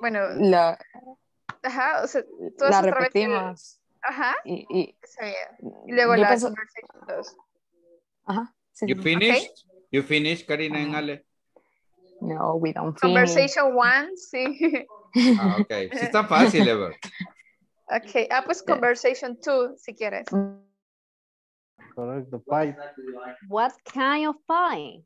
Bueno, la, ajá, o sea, la repetimos. Ajá. Y luego la pienso... Ajá. Sí. You finished? Okay. You finished, Karina and Ale? No, we don't conversation finish. Conversation 1, sí. Ah, ok. Sí está fácil, Ever. Ok. Ah, pues conversation 2, si quieres. Correcto, pie. What kind of pie?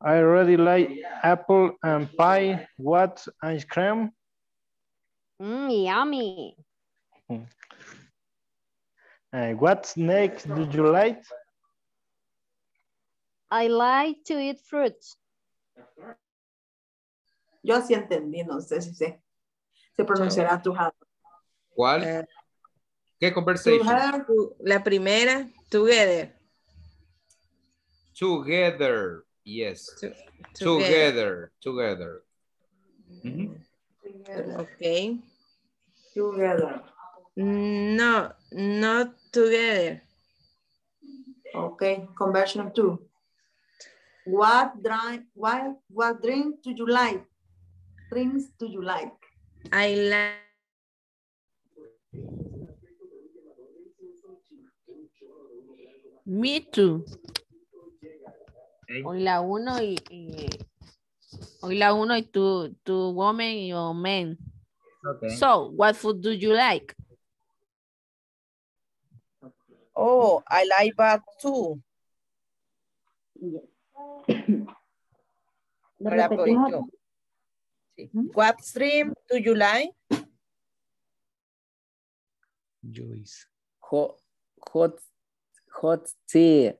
I really like apple and pie. What ice cream? Yummy. What snack do you like? I like to eat fruits. Yo sí entendí, no sé si se pronunciará to have. ¿Cuál? ¿Qué conversación? To have, la primera, together. Together. Yes, together. Mm-hmm. Okay. Together. No, not together. Okay, conversion 2. What drink do you like? Drinks do you like? I like. Me too. Okay. Hoy la uno y tu woman y your man. Okay. So, what food do you like? Oh, I like that too. Yes. Para What stream do you like? Juice. Hot tea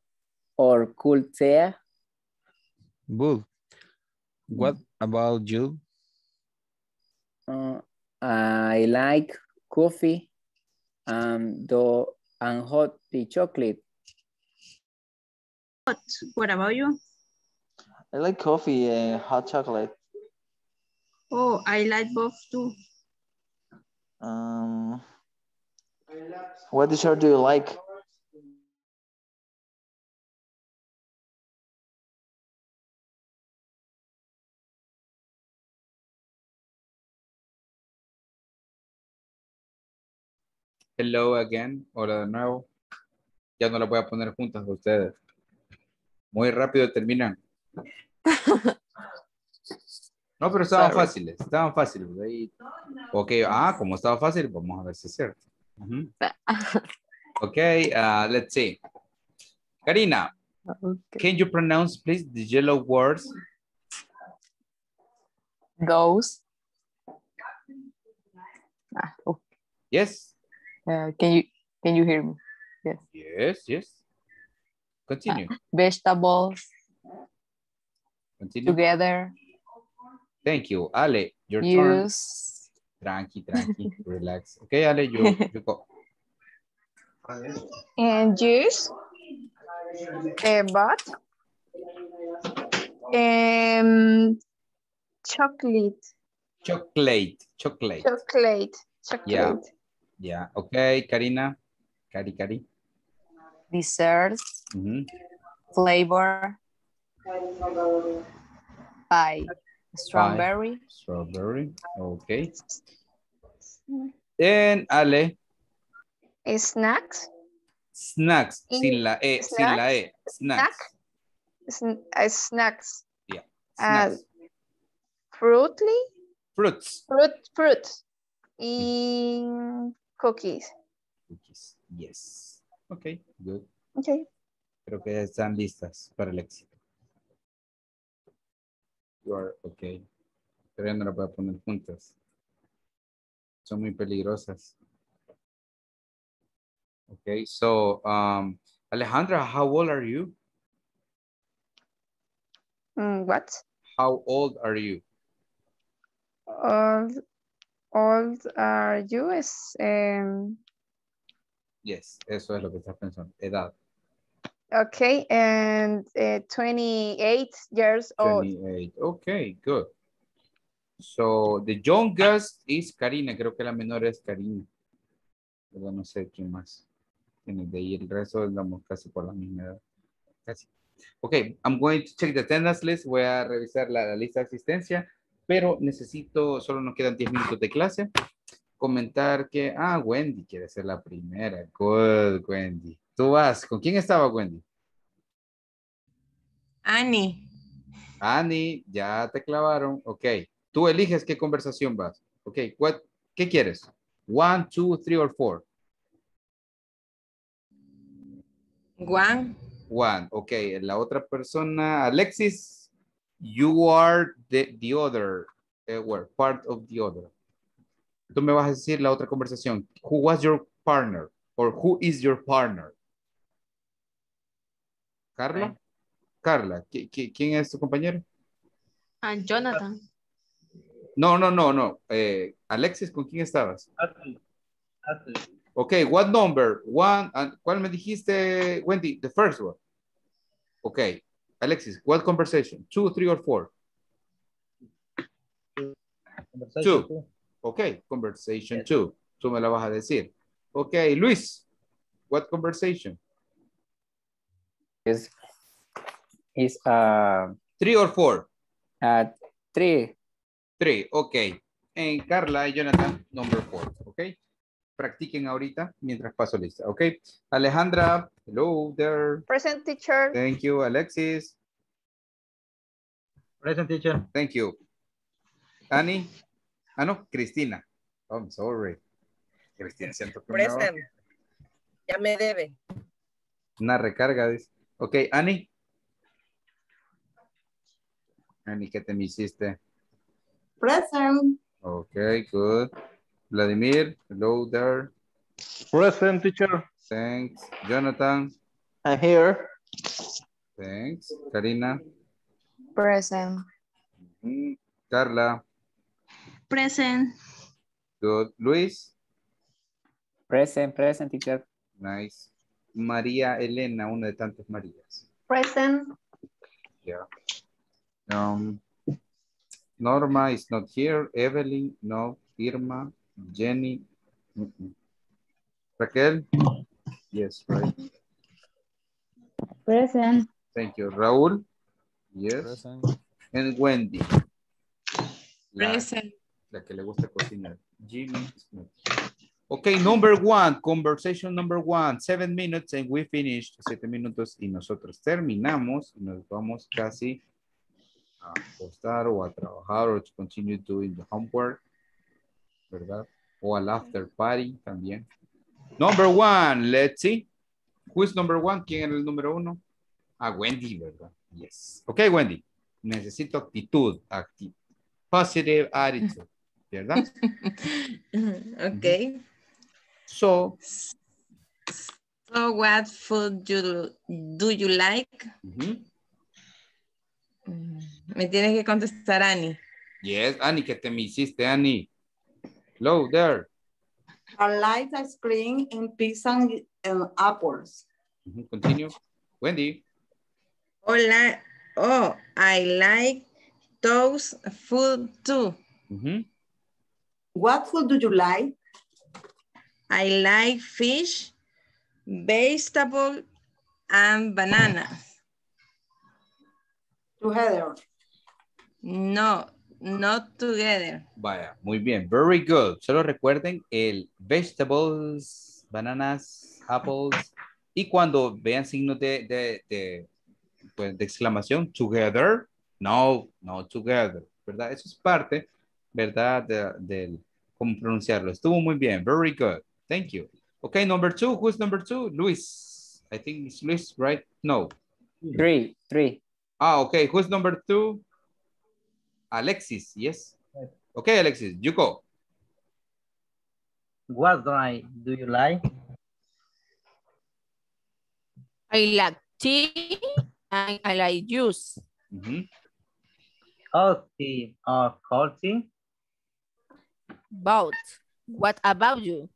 or cool tea? Good. What about you? I like coffee and hot tea chocolate. What about you? I like coffee and hot chocolate. Oh, I like both too. What dessert do you like? Hello again. Hola de nuevo. Ya no la voy a poner juntas a ustedes. Muy rápido terminan. No, pero estaban fáciles. Estaban fáciles. Ahí. Ok. Ah, como estaba fácil, vamos a ver si es cierto. Ok. Let's see. Karina, can you pronounce, please, the yellow words? Those. Ah, okay. Yes. Can you hear me? Yes. Yes, yes. Continue. Vegetables. Continue. Together. Thank you. Ale, your Use. Turn. Tranqui, relax. Okay, Ale, you go. And juice. But. Chocolate. Yeah. Yeah, okay, Karina. Cari. Desserts. Flavor. Pie. Strawberry. Okay. And Ale. Snacks. Sin la E. Snacks. Yeah. Snacks. Fruit. Y... Cookies. Yes. Ok, good. Ok. Creo que ya están listas para el éxito. You are ok. Pero ya no las voy a poner juntas. Son muy peligrosas. Ok, so, Alejandra, how old are you? What? How old are you? Old are you? Yes, eso es lo que estás pensando, edad. Okay, and 28 years old. 28, okay, good. So, the youngest is Karina, creo que la menor es Karina. Pero no sé quién más tiene de ahí, el resto andamos casi por la misma edad. Casi. Okay, I'm going to check the attendance list, voy a revisar la lista de asistencia. Pero necesito, solo nos quedan 10 minutos de clase. Comentar que, Wendy quiere ser la primera. Good, Wendy. Tú vas. ¿Con quién estaba, Wendy? Annie, ya te clavaron. Ok. Tú eliges qué conversación vas. Ok. ¿Qué quieres? 1, 2, 3, or 4? 1. 1. Ok. La otra persona, Alexis. You are the other, were part of the other. Tú me vas a decir la otra conversación. Who was your partner? Or who is your partner? ¿Carla? Okay. Carla, ¿quién es tu compañero? Jonathan. No. Alexis, ¿con quién estabas? Atlas. Ok, what number? 1, and, ¿cuál me dijiste, Wendy? The first one. Ok. Alexis, what conversation? 2, 3, or 4? 2. Okay, conversation 2. Tú me la vas a decir. Okay, Luis, what conversation? Is 3 or 4? 3. 3, okay. En Carla y Jonathan, number 4, okay? Practiquen ahorita mientras paso lista, ¿ok? Alejandra, hello there. Present, teacher. Thank you, Alexis. Present, teacher. Thank you. Annie. Ah, no, Cristina. Oh, I'm sorry. Cristina, siento que present. Ya me debe. Una recarga, dice. Ok, Annie. Annie, ¿qué te me hiciste? Present. Okay, good. Vladimir, hello there. Present, teacher. Thanks. Jonathan. I'm here. Thanks. Karina. Present. Carla. Present. Good. Luis. Present, present, teacher. Nice. María Elena, una de tantas Marías. Present. Yeah. Norma is not here. Evelyn, no. Irma, Jenny. Raquel? Yes, right. Present. Thank you. Raúl? Yes. Present. And Wendy. Present. La que le gusta cocinar. Jimmy. Okay, number 1. Conversation number 1. 7 minutes and we finished. 7 minutos y nosotros terminamos. Y nos vamos casi a acostar o a trabajar o to continue doing the homework. ¿Verdad? O al after party también. Number 1, let's see. Who's number 1? ¿Quién era el número 1? Ah, Wendy, ¿verdad? Yes. Ok, Wendy. Necesito actitud. Positive attitude. ¿Verdad? Ok. So what food do you like? Me tienes que contestar, Annie. Yes, Annie, que te me hiciste, Annie. Hello there. I like ice cream and pizza and apples. Continue. Wendy. Oh, I like those food too. What food do you like? I like fish, vegetable, and bananas. Together. No. Not together. Vaya, muy bien. Very good. Solo recuerden el vegetables, bananas, apples. Y cuando vean signos de exclamación, together. No, no together. ¿Verdad? Eso es parte, ¿verdad? Del cómo pronunciarlo. Estuvo muy bien. Very good. Thank you. Okay, number 2. Who's number 2? Luis. I think it's Luis, right? No. 3. Ah, okay. Who's number 2? Alexis, yes. Okay, Alexis, you go. What do you like? I like tea and I like juice. Hot tea or cold tea? Both. What about you?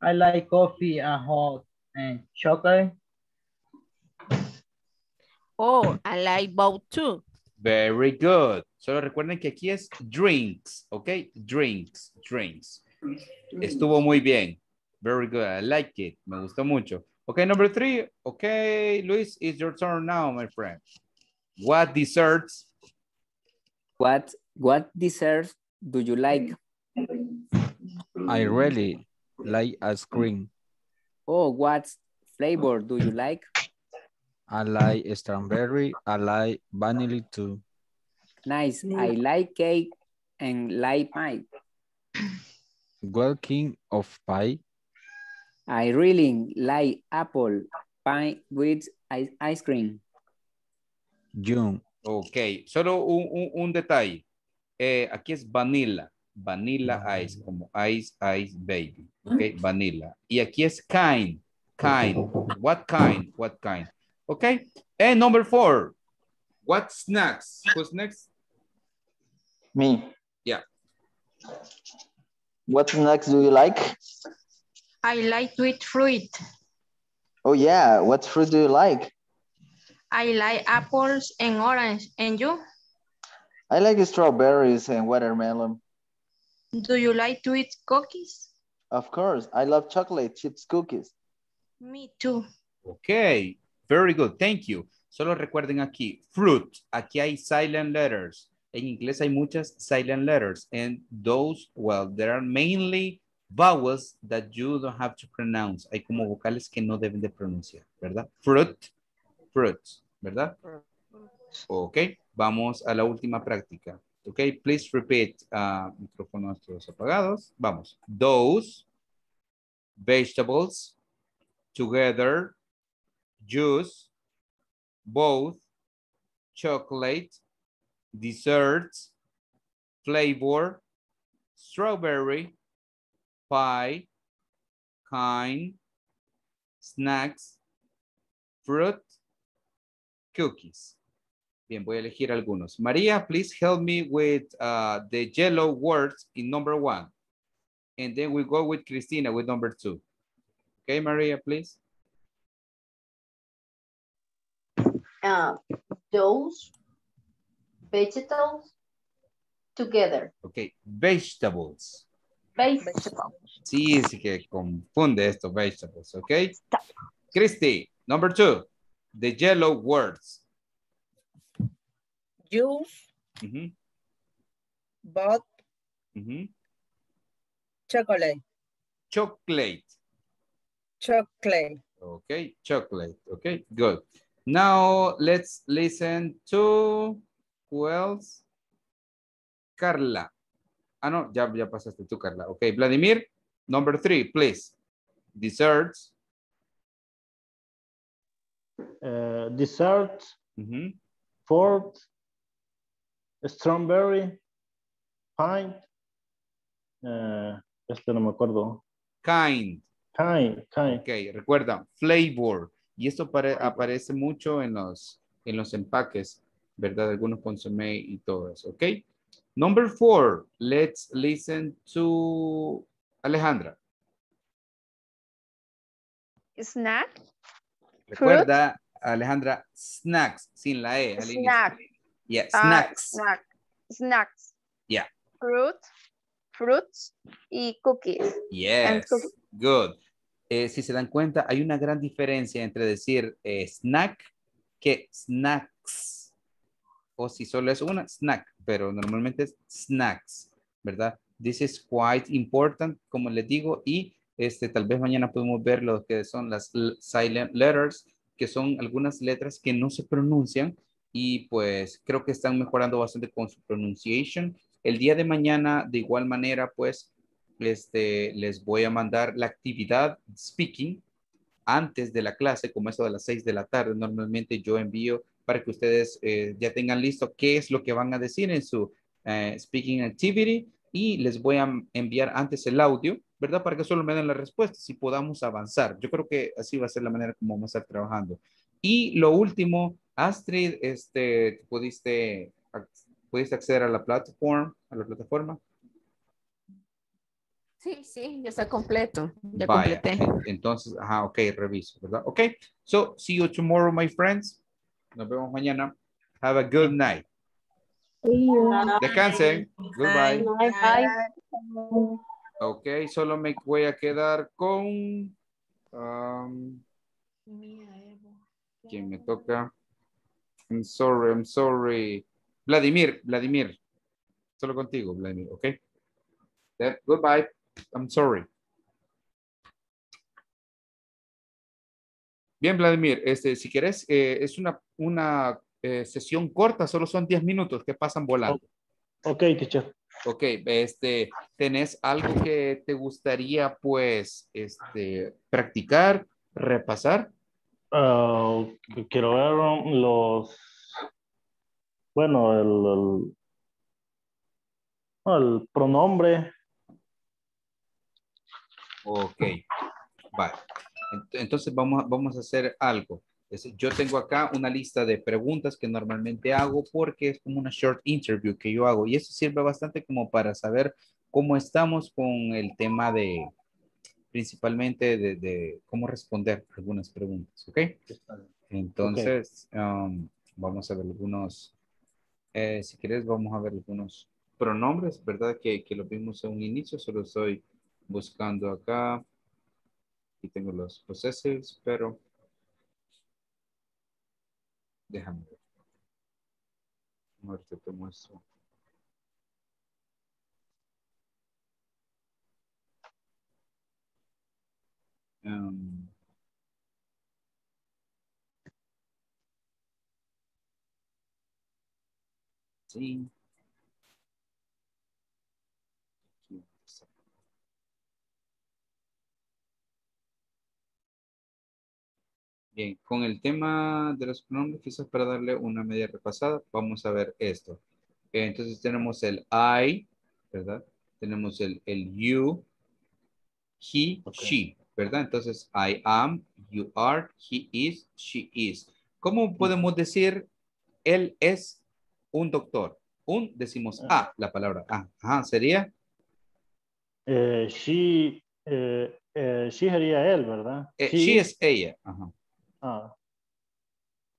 I like coffee and hot and chocolate. Oh, I like both too. Very good. Solo recuerden que aquí es drinks, ¿ok? Drinks. Estuvo muy bien. Very good. I like it. Me gustó mucho. Ok, number 3. Ok, Luis, it's your turn now, my friend. What desserts? What desserts do you like? I really like ice cream. Oh, what flavor do you like? I like strawberry, I like vanilla too. Nice, I like cake and like pie. What kind of pie? I really like apple pie with ice cream. June. Ok, solo un detalle. Aquí es vanilla. Vanilla ice, como ice baby. Ok, vanilla. Y aquí es kind. What kind? Okay, and number 4, what snacks? Who's next? Me. Yeah. What snacks do you like? I like sweet fruit. Oh yeah, what fruit do you like? I like apples and orange, and you? I like strawberries and watermelon. Do you like to eat cookies? Of course, I love chocolate chips cookies. Me too. Okay. Very good, thank you. Solo recuerden aquí, fruit. Aquí hay silent letters. En inglés hay muchas silent letters. And those, well, there are mainly vowels that you don't have to pronounce. Hay como vocales que no deben de pronunciar, ¿verdad? Fruit, ¿verdad? Ok, vamos a la última práctica. Ok, please repeat. Micrófonos todos apagados. Vamos. Those, vegetables, together, juice, both, chocolate, desserts, flavor, strawberry, pie, kind, snacks, fruit, cookies. Bien, voy a elegir algunos. María, please help me with the yellow words in number 1. And then we go with Cristina with number 2. Okay, Maria, please. Those vegetables together. Okay, vegetables. Vegetables. Sí, sí que confunde estos vegetables, okay? Stop. Christy, number 2, the yellow words. Juice, but, chocolate. Chocolate. Chocolate. Okay, chocolate. Okay, good. Now let's listen to, who else? Carla. Ah, no, ya pasaste tú, Carla. Okay, Vladimir, number 3, please. Desserts. Desserts. Fourth. Strawberry, pint, este no me acuerdo. Kind. Kind, kind. Ok, recuerda, flavor. Y esto aparece mucho en los empaques, ¿verdad? Algunos consomé y todo eso, ok. Number 4, let's listen to Alejandra. Snack. Recuerda, Alejandra, snacks, sin la E. Snack. Yeah, snacks. Snacks. Yeah. Fruits y cookies. Yes, cookies. Good. Si se dan cuenta, hay una gran diferencia entre decir snack que snacks. O si solo es una, snack, pero normalmente es snacks, ¿verdad? This is quite important, como les digo, y tal vez mañana podemos ver lo que son las silent letters, que son algunas letras que no se pronuncian, y pues creo que están mejorando bastante con su pronunciation. El día de mañana, de igual manera, pues, les voy a mandar la actividad speaking antes de la clase, como eso de las 6 de la tarde. Normalmente yo envío para que ustedes ya tengan listo qué es lo que van a decir en su speaking activity, y les voy a enviar antes el audio, ¿verdad? Para que solo me den la respuesta, si podamos avanzar. Yo creo que así va a ser la manera como vamos a estar trabajando. Y lo último, Astrid, ¿pudiste acceder a la plataforma? Sí, sí, ya está completo. Ya completé. Entonces, ajá, ok, reviso, ¿verdad? Ok, so, see you tomorrow, my friends. Nos vemos mañana. Have a good night. Descansen. Goodbye. Bye. Ok, solo me voy a quedar con... ¿quién me toca? I'm sorry. Vladimir. Solo contigo, Vladimir, ¿ok? Then, goodbye. I'm sorry. Bien, Vladimir, si quieres, es una sesión corta, solo son 10 minutos que pasan volando. Ok, teacher. Ok, ¿tenés algo que te gustaría, pues, practicar, repasar? Quiero ver los... Bueno, el pronombre. Ok, vale. Entonces vamos a hacer algo. Yo tengo acá una lista de preguntas que normalmente hago porque es como una short interview que yo hago. Y eso sirve bastante como para saber cómo estamos con el tema de... principalmente de cómo responder algunas preguntas, ¿ok? Entonces, okay. Vamos a ver algunos, si quieres, vamos a ver algunos pronombres, ¿verdad? Que lo vimos en un inicio, solo estoy buscando acá, y tengo los possessives, pero déjame ver. Ahorita te muestro. Sí. Bien, con el tema de los pronombres, quizás para darle una media repasada, vamos a ver esto. Entonces tenemos el I, ¿verdad? Tenemos el you, he, she, ¿verdad? Entonces, I am, you are, he is, she is. ¿Cómo podemos decir él es un doctor? Un, decimos a, la palabra a. Ajá, sería... she sería él, ¿verdad? She es ella. Ajá. Ah.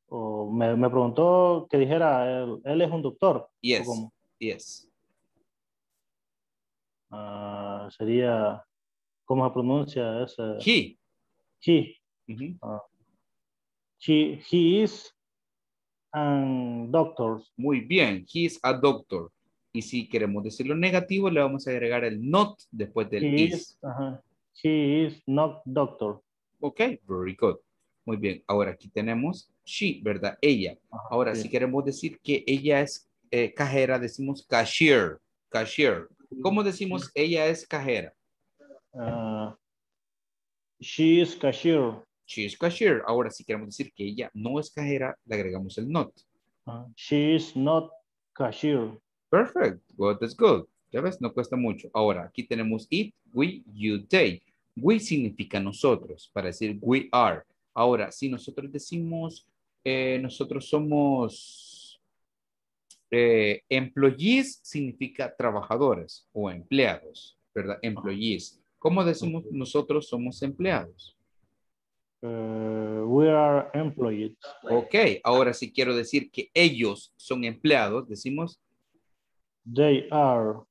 Oh, me preguntó que dijera, él es un doctor. Yes, ¿cómo? Yes. Sería, ¿cómo se pronuncia ese? He. He. Uh-huh. He is a doctor. Muy bien, he is a doctor. Y si queremos decirlo negativo, le vamos a agregar el not después del he is. Uh-huh. He is not doctor. Ok, very good. Muy bien, ahora aquí tenemos she, ¿verdad? Ella. Ajá, ahora, sí. Si queremos decir que ella es cajera, decimos cashier. Cashier. ¿Cómo decimos ella es cajera? She is cashier. She is cashier. Ahora, si queremos decir que ella no es cajera, le agregamos el not. She is not cashier. Perfect. Well, that's good. Ya ves, no cuesta mucho. Ahora, aquí tenemos it, we, you, they. We significa nosotros, para decir we are. Ahora, si nosotros decimos, nosotros somos employees, significa trabajadores o empleados, ¿verdad? Employees. ¿Cómo decimos nosotros somos empleados? We are employees. Ok, ahora si quiero decir que ellos son empleados, decimos. They are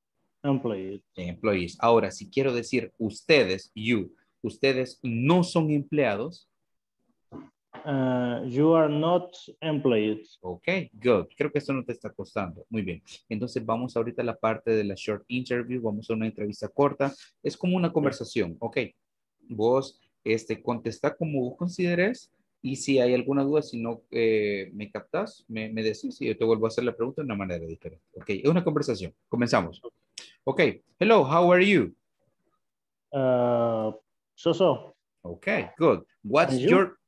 employees. Employees. Ahora, si quiero decir ustedes, you, ustedes no son empleados. You are not employed. Ok, good. Creo que eso no te está costando. Muy bien. Entonces vamos ahorita a la parte de la short interview. Vamos a una entrevista corta. Es como una conversación. Ok. Vos contesta como vos consideres. Y si hay alguna duda, si no me captás, me decís y yo te vuelvo a hacer la pregunta de una manera diferente. Ok, es una conversación. Comenzamos. Ok. Hello, how are you? So. Ok, good. What's your...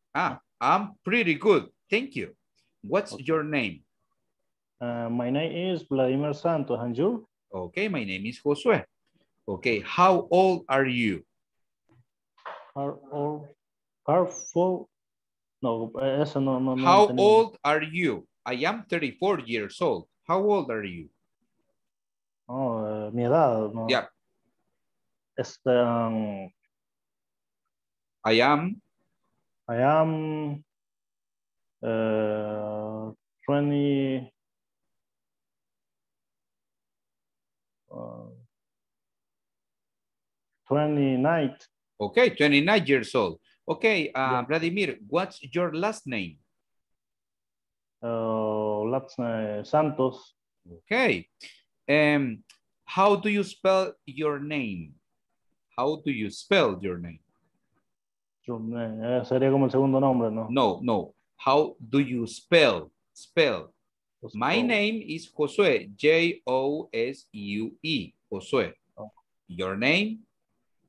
I'm pretty good. Thank you. What's your name? My name is Vladimir Santos. And you? Okay, my name is Josué. Okay, how old are you? How old are you? I am 34 years old. How old are you? Oh, mi edad. No. Yeah. I am 29. Okay, 29 years old. Okay, Vladimir, what's your last name? Last name Santos. Okay. How do you spell your name? How do you spell your name? Sería como el segundo nombre, ¿no? No. How do you spell? Spell. My name is Josué. J-O-S-U-E. Josué. Oh. Your name?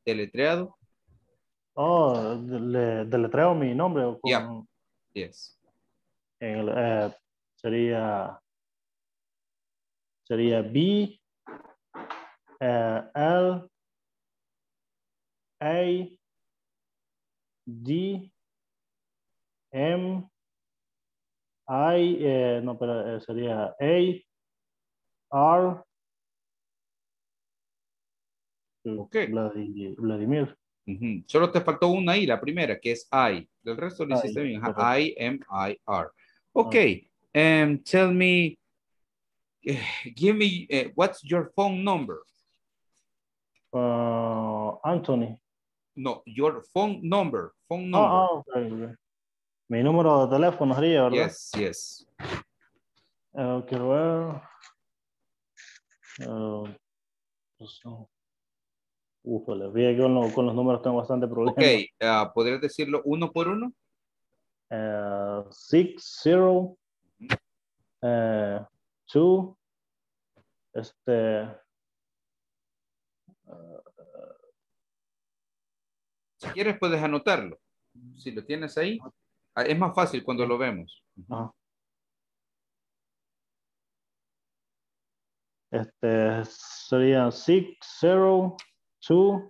Deletreado. Oh, deletreo mi nombre. Con... Yeah. Yes. Sería B. L. A. D, M, I, sería A, R, okay. Vladimir. Uh-huh. Solo te faltó una I, la primera, que es I. Del resto lo hiciste bien. I, M, I, R. Ok, tell me, give me, what's your phone number? Anthony. No, your phone number. Phone number. Okay. Mi número de teléfono sería, ¿verdad? Yes. Quiero ver. Fíjate que con los números tengo bastante problemas. Ok, ¿podrías decirlo uno por uno? 60. 2. Si quieres puedes anotarlo. Si lo tienes ahí, es más fácil cuando lo vemos. Serían 602.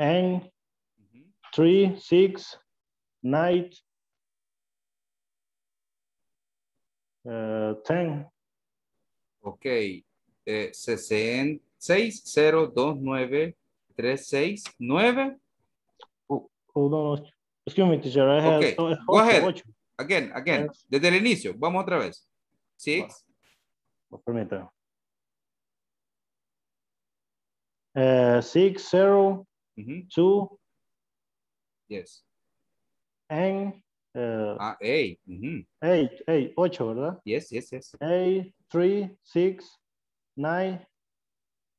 N 3 6 9 10. Ok, 6029369. Hold on. Excuse me, teacher. Okay. Go ahead. 8. Again. Yes. Desde el inicio. Vamos otra vez. 6. Bueno, permítame. 6 0 2. Yes. N. 8. 8, ¿verdad? Yes. 8, 3, 6, 9,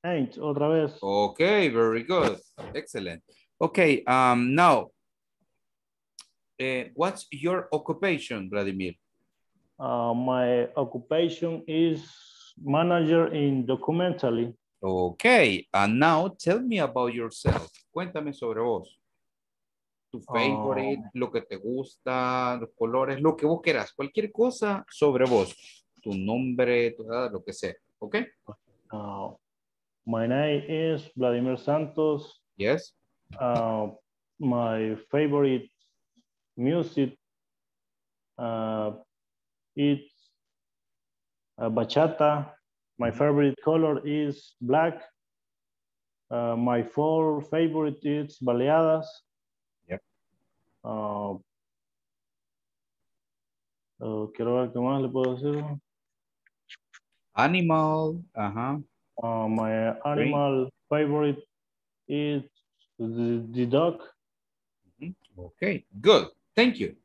8, otra vez. Okay, very good. Excellent. Okay, now, what's your occupation, Vladimir? My occupation is manager in documentary. Okay, and now tell me about yourself. Cuéntame sobre vos. Tu favorite, lo que te gusta, los colores, lo que vos quieras, cualquier cosa sobre vos, tu nombre, tu edad, lo que sea, ¿ok? My name is Vladimir Santos. Yes. My favorite music is bachata. My favorite color is black. My four favorite is baleadas. Quiero ver qué más le puedo decir. Animal. My animal favorite is the dog. Ok, good. Thank you.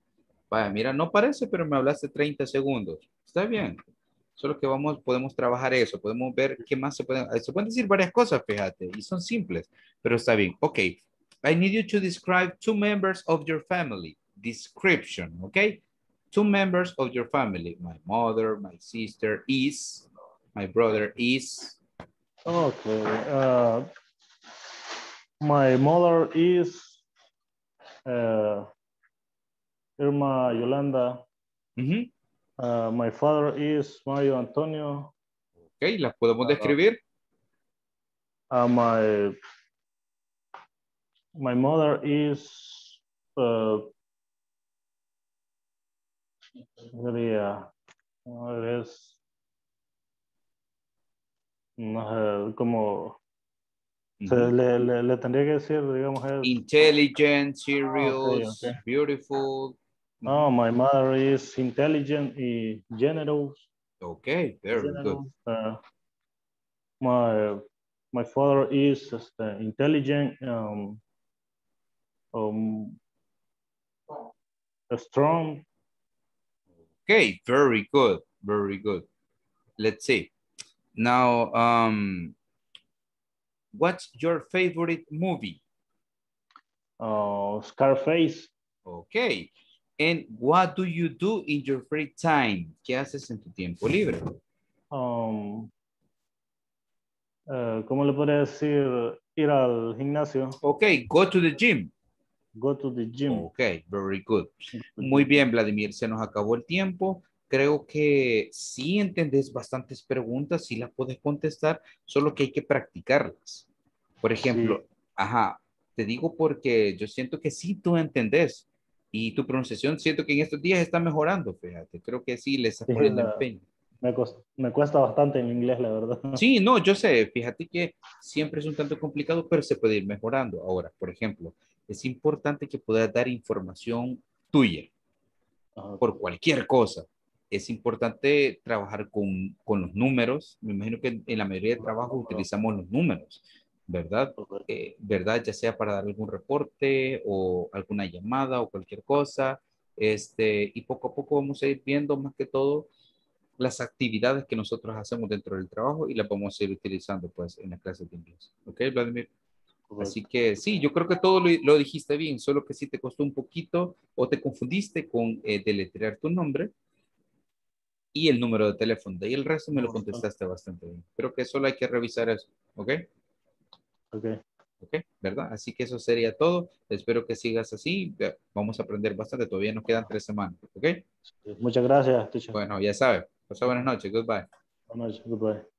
Vaya, mira, no parece, pero me hablaste 30 segundos. Está bien. Solo que podemos trabajar eso. Podemos ver qué más se pueden decir varias cosas, fíjate. Y son simples, pero está bien. Ok. I need you to describe two members of your family. Description, okay? Two members of your family. My mother, my sister is, my brother is. Okay. My mother is Irma Yolanda. My father is Mario Antonio. Okay, ¿las podemos describir? My mother is como le tendría que decir, digamos, es intelligent, serious, okay. Beautiful. No, my mother is intelligent y generous. Okay, very generous, good. My father is intelligent. Strong. Okay, very good, very good. Let's see. Now, what's your favorite movie? Scarface. Okay. And what do you do in your free time? ¿Qué haces en tu tiempo libre? ¿Cómo le podría decir? Ir al gimnasio. Okay, go to the gym. Go to the gym. Ok, very good. Muy bien, Vladimir, se nos acabó el tiempo. Creo que sí entendés bastantes preguntas, sí las puedes contestar, solo que hay que practicarlas. Por ejemplo, sí. Te digo porque yo siento que sí tú entendés y tu pronunciación siento que en estos días está mejorando, fíjate, creo que sí le estás poniendo empeño. Me cuesta bastante en inglés, la verdad. Sí, no, yo sé, fíjate que siempre es un tanto complicado, pero se puede ir mejorando. Ahora, por ejemplo, es importante que puedas dar información tuya por cualquier cosa. Es importante trabajar con los números. Me imagino que en la mayoría de trabajos utilizamos los números, ¿verdad? ¿Verdad? Ya sea para dar algún reporte o alguna llamada o cualquier cosa. Y poco a poco vamos a ir viendo más que todo las actividades que nosotros hacemos dentro del trabajo y las vamos a ir utilizando pues en las clases de inglés. ¿Ok, Vladimir? Correcto. Así que sí, yo creo que todo lo dijiste bien, solo que sí te costó un poquito o te confundiste con deletrear tu nombre y el número de teléfono. Y el resto me lo contestaste bastante bien. Creo que solo hay que revisar eso. ¿Ok? Ok. ¿ok? ¿Verdad? Así que eso sería todo. Espero que sigas así. Vamos a aprender bastante. Todavía nos quedan 3 semanas, ¿ok? Muchas gracias, teacher. Bueno, ya sabes. Pasa buenas noches. Goodbye. Buenas noches. Goodbye.